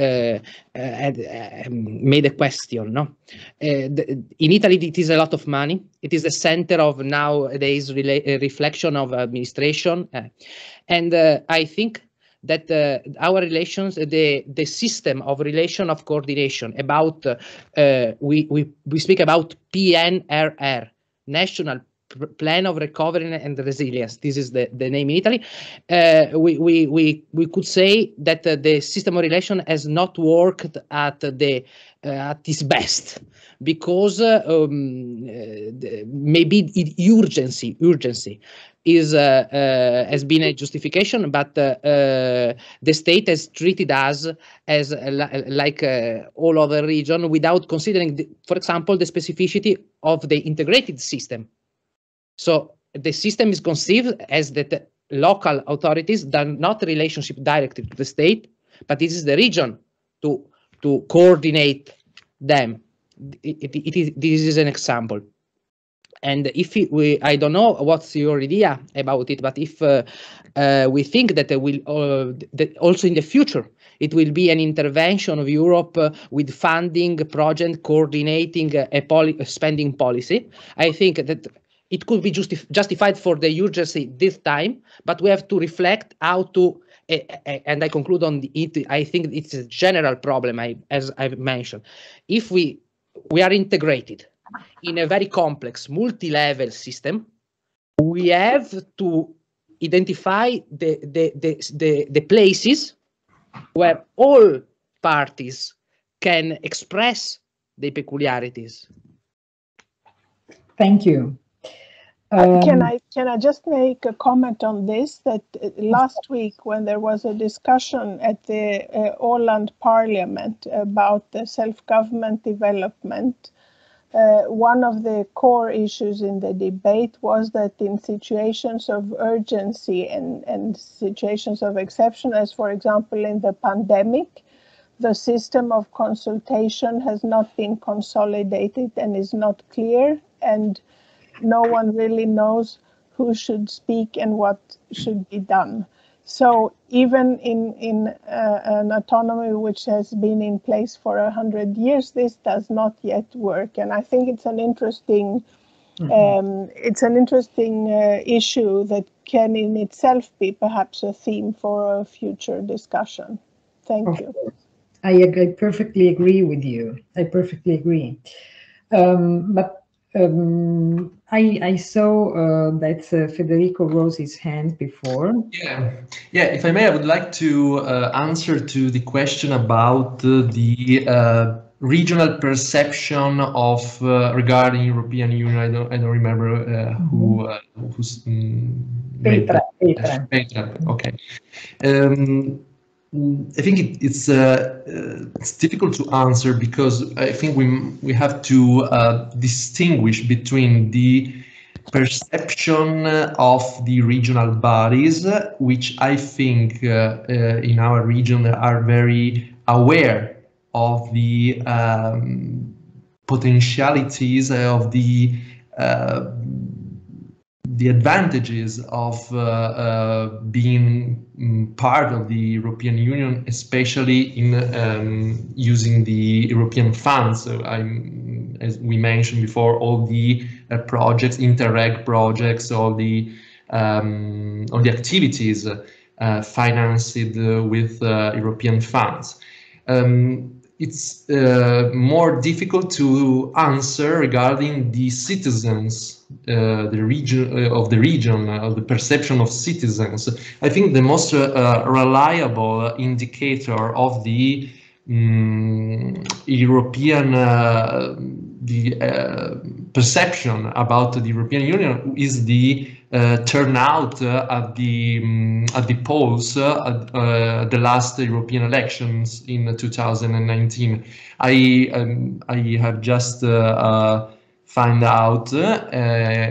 uh, uh, made a question. No? Uh, the, in Italy, it is a lot of money. It is the center of nowadays rela reflection of administration. Uh, and uh, I think that uh, our relations, the the system of relation of coordination about uh, uh, we we we speak about P N R R, national Plan of Recovery and Resilience. This is the, the name in Italy. Uh, we, we, we, we could say that uh, the system of relation has not worked at the uh, at its best, because uh, um, uh, maybe it, urgency, urgency is uh, uh, has been a justification, but uh, uh, the state has treated us as uh, like uh, all other region without considering, the, for example, the specificity of the integrated system. So the system is conceived as that local authorities are not relationship directly to the state, but this is the region to to coordinate them. It, it, it is, this is an example. And if it, we, I don't know what's your idea about it, but if uh, uh, we think that it will uh, that also in the future it will be an intervention of Europe uh, with funding project coordinating a, a, poli a spending policy, I think that it could be justif justified for the urgency this time, but we have to reflect how to, uh, uh, and I conclude on the, it, I think it's a general problem, I, as I've mentioned. If we, we are integrated in a very complex multi-level system, we have to identify the, the, the, the, the places where all parties can express their peculiarities. Thank you. Um, can I can I just make a comment on this? That uh, last week, when there was a discussion at the uh, Åland Parliament about the self-government development, uh, one of the core issues in the debate was that in situations of urgency and and situations of exception, as for example in the pandemic, the system of consultation has not been consolidated and is not clear, and no one really knows who should speak and what should be done. So even in, in uh, an autonomy which has been in place for a hundred years, this does not yet work. And I think it's an interesting, mm-hmm. um, it's an interesting uh, issue that can in itself be perhaps a theme for a future discussion. Thank of you. Course. I agree, perfectly agree with you. I perfectly agree. Um, but Um, I, I saw uh, that uh, Federico rose his hand before. Yeah, yeah. If I may, I would like to uh, answer to the question about uh, the uh, regional perception of uh, regarding European Union. I don't, I don't remember uh, who uh, who's um, Petra. Petra. Petra. Okay. Um, I think it, it's uh, it's difficult to answer, because I think we we have to uh, distinguish between the perception of the regional bodies, which I think uh, uh, in our region are very aware of the um, potentialities of the uh, the advantages of uh, uh, being um, part of the European Union, especially in um, using the European funds. So I'm, as we mentioned before, all the uh, projects, Interreg projects, all the um, all the activities uh, financed uh, with uh, European funds. Um, it's uh, more difficult to answer regarding the citizens, uh, the region uh, of the region, uh, of the perception of citizens. I think the most uh, reliable indicator of the um, European uh, the uh, perception about the European Union is the Uh, turnout uh, at the um, at the polls uh, at uh, the last European elections in two thousand nineteen. I um, I have just uh, uh, found out uh,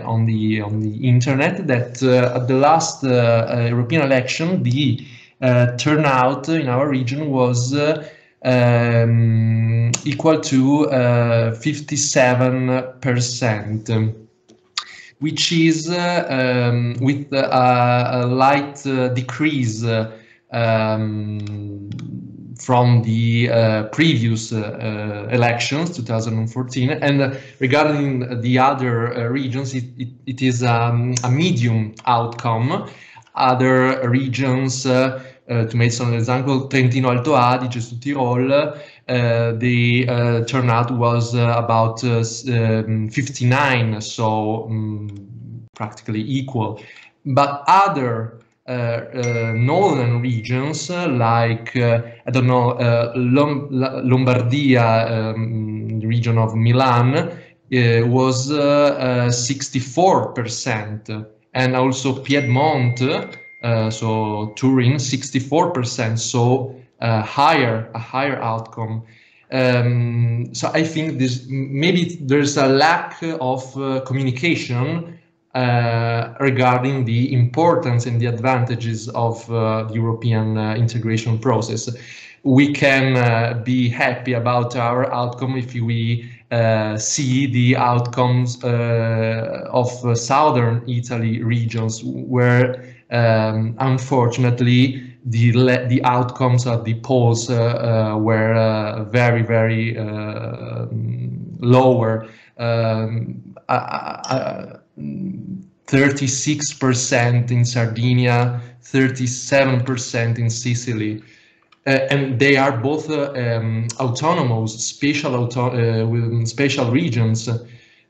on the on the internet that uh, at the last uh, uh, European election the uh, turnout in our region was uh, um, equal to uh, fifty-seven percent. Which is uh, um, with a, a light uh, decrease uh, um, from the uh, previous uh, uh, elections, two thousand fourteen. And uh, regarding the other uh, regions, it, it, it is um, a medium outcome. Other regions, uh, uh, to make some example, Trentino Alto Adige, Südtirol, Uh, the uh, turnout was uh, about uh, um, fifty-nine, so um, practically equal. But other uh, uh, northern regions, uh, like, uh, I don't know, uh, Lom Lombardia, um, region of Milan, uh, was sixty-four percent, uh, uh, and also Piedmont, uh, so Turin, sixty-four percent, so uh, higher, a higher outcome. Um, so I think this, maybe there's a lack of uh, communication uh, regarding the importance and the advantages of uh, the European uh, integration process. We can uh, be happy about our outcome if we uh, see the outcomes uh, of uh, southern Italy regions, where um, unfortunately The, the outcomes of the polls uh, uh, were uh, very, very uh, lower. Um, thirty-six percent in Sardinia, thirty-seven percent in Sicily. Uh, and they are both uh, um, autonomous, special, auto uh, with special regions.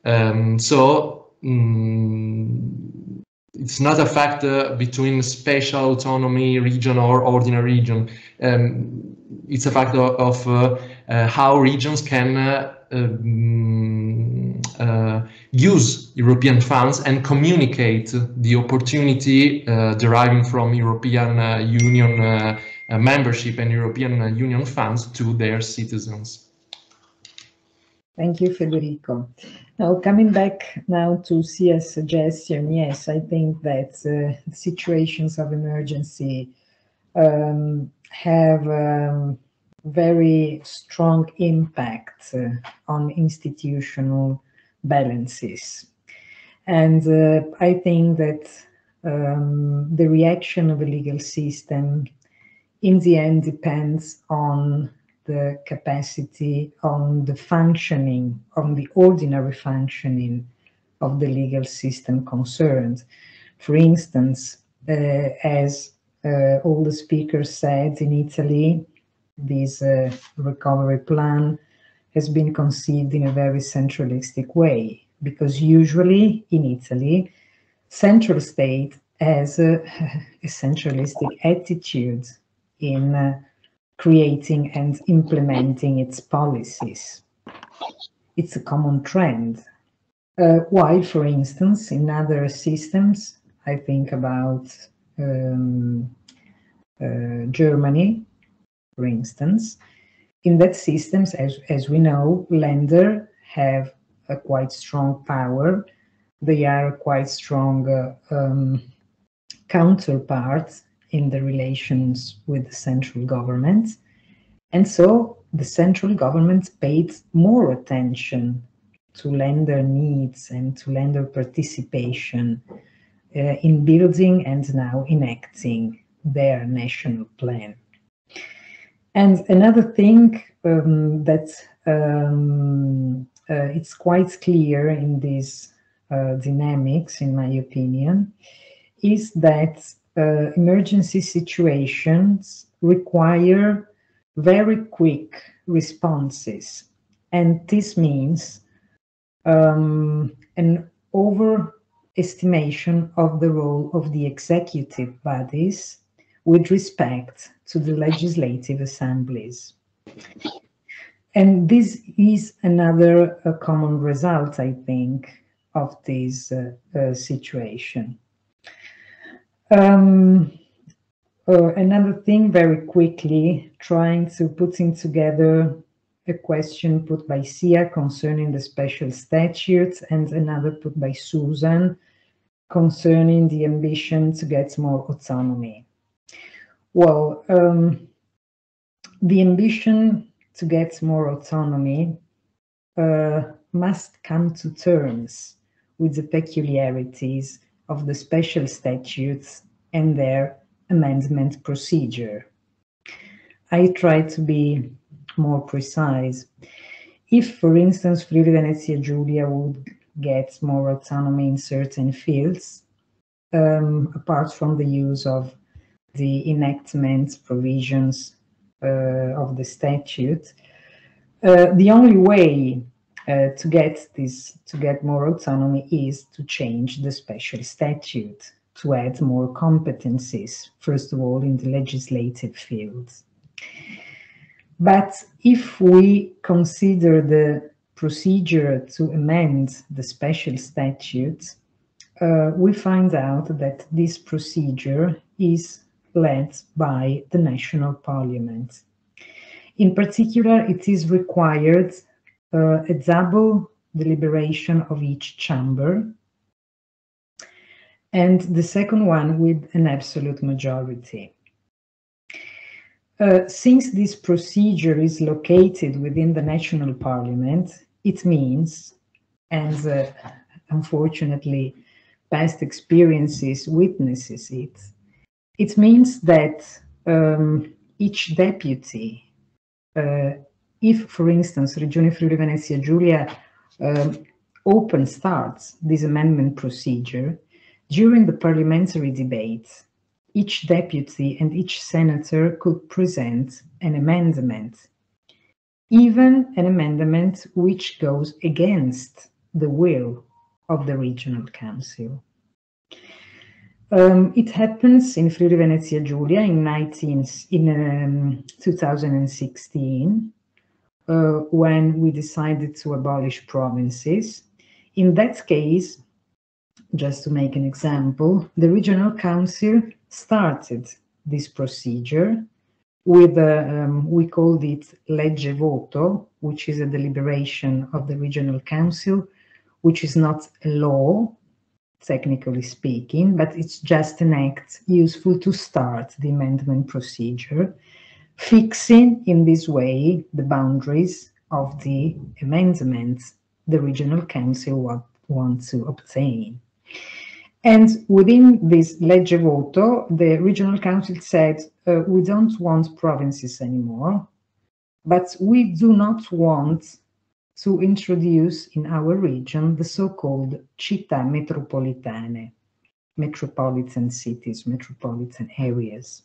Um, so, um, it's not a factor between special autonomy region or ordinary region. Um, it's a factor of uh, uh, how regions can uh, um, uh, use European funds and communicate the opportunity uh, deriving from European uh, Union uh, uh, membership and European uh, Union funds to their citizens. Thank you, Federico. Now, coming back now to Sia's suggestion, yes, I think that uh, situations of emergency um, have um, very strong impact uh, on institutional balances. And uh, I think that um, the reaction of a legal system in the end depends on the capacity, on the functioning, on the ordinary functioning of the legal system concerned. For instance, uh, as uh, all the speakers said, in Italy, this uh, recovery plan has been conceived in a very centralistic way, because usually in Italy, central state has a, a centralistic attitude in uh, creating and implementing its policies. It's a common trend. Uh, while, for instance, in other systems, I think about um, uh, Germany, for instance, in that systems, as, as we know, lenders have a quite strong power. They are quite strong uh, um, counterparts in the relations with the central government. And so the central government paid more attention to lender needs and to lender participation uh, in building and now enacting their national plan. And another thing um, that um, uh, it's quite clear in these uh, dynamics, in my opinion, is that Uh, emergency situations require very quick responses, and this means um, an overestimation of the role of the executive bodies with respect to the legislative assemblies. And this is another uh, common result, I think, of this uh, uh, situation. Um, uh, another thing, very quickly, trying to putting together a question put by Sia concerning the special statutes and another put by Susan concerning the ambition to get more autonomy. Well, um, the ambition to get more autonomy uh, must come to terms with the peculiarities of the special statutes and their amendment procedure. I try to be more precise. If, for instance, Friuli Venezia Giulia would get more autonomy in certain fields, um, apart from the use of the enactment provisions uh, of the statute, uh, the only way uh, to get this, to get more autonomy is to change the special statute, to add more competencies, first of all, in the legislative field. But if we consider the procedure to amend the special statute, uh, we find out that this procedure is led by the national parliament. In particular, it is required uh, a double deliberation of each chamber, and the second one with an absolute majority. Uh, since this procedure is located within the national parliament, it means, and uh, unfortunately past experiences witnesses it, it means that um, each deputy, uh, if for instance Regione Friuli Venezia Giulia um, open starts this amendment procedure, during the parliamentary debate, each deputy and each senator could present an amendment, even an amendment which goes against the will of the regional council. Um, it happens in Friuli Venezia Giulia in, nineteen, in um, two thousand sixteen, uh, when we decided to abolish provinces. In that case, just to make an example, the regional council started this procedure with, a, um, we called it Legge Voto, which is a deliberation of the regional council, which is not a law, technically speaking, but it's just an act useful to start the amendment procedure, fixing in this way the boundaries of the amendments the regional council wants to obtain. And within this Legge Voto, the regional council said, uh, we don't want provinces anymore, but we do not want to introduce in our region the so-called Città Metropolitane, metropolitan cities, metropolitan areas.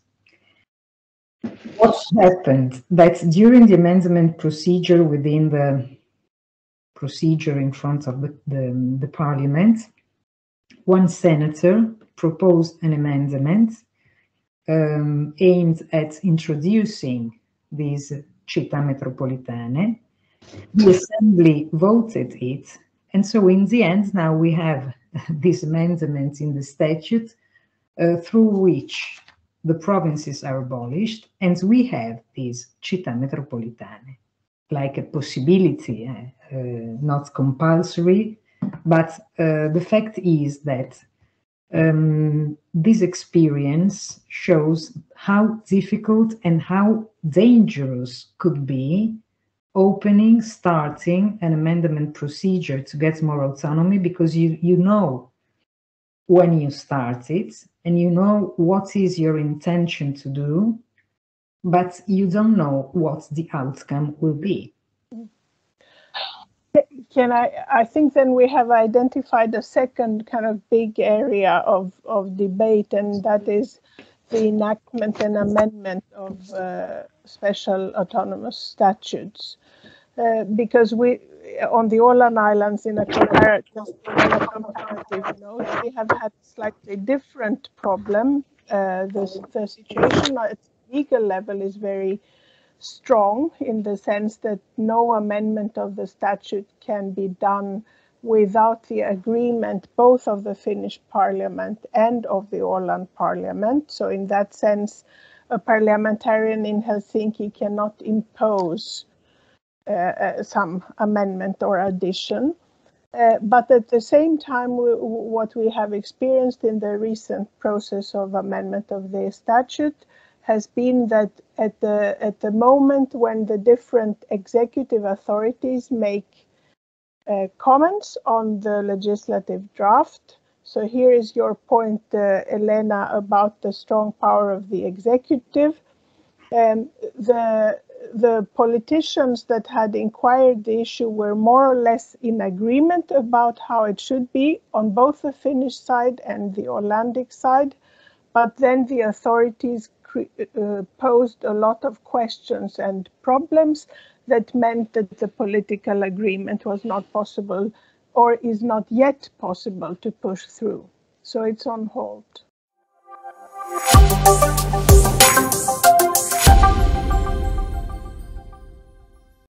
What happened? That during the amendment procedure within the procedure in front of the, the, the parliament, one senator proposed an amendment um, aimed at introducing these Città Metropolitane. The assembly voted it, and so in the end now we have this amendment in the statute uh, through which the provinces are abolished, and we have these Città Metropolitane, like a possibility, uh, uh, not compulsory. But uh, the fact is that um, this experience shows how difficult and how dangerous could be opening, starting an amendment procedure to get more autonomy, because you, you know when you start it and you know what is your intention to do, but you don't know what the outcome will be. Can I, I think then we have identified the second kind of big area of, of debate, and that is the enactment and amendment of uh, special autonomous statutes. Uh, because we, on the Åland Islands, in a comparative, in a comparative note, we have had a slightly different problem. Uh, the, the situation at legal level is very strong in the sense that no amendment of the statute can be done without the agreement both of the Finnish parliament and of the Åland parliament. So in that sense, a parliamentarian in Helsinki cannot impose uh, uh, some amendment or addition. Uh, but at the same time, we, what we have experienced in the recent process of amendment of the statute has been that at the at the moment when the different executive authorities make uh, comments on the legislative draft, so here is your point, uh, Elena, about the strong power of the executive. Um, the the politicians that had inquired the issue were more or less in agreement about how it should be on both the Finnish side and the Ålandic side, but then the authorities Uh, posed a lot of questions and problems, that meant that the political agreement was not possible or is not yet possible to push through. So it's on hold.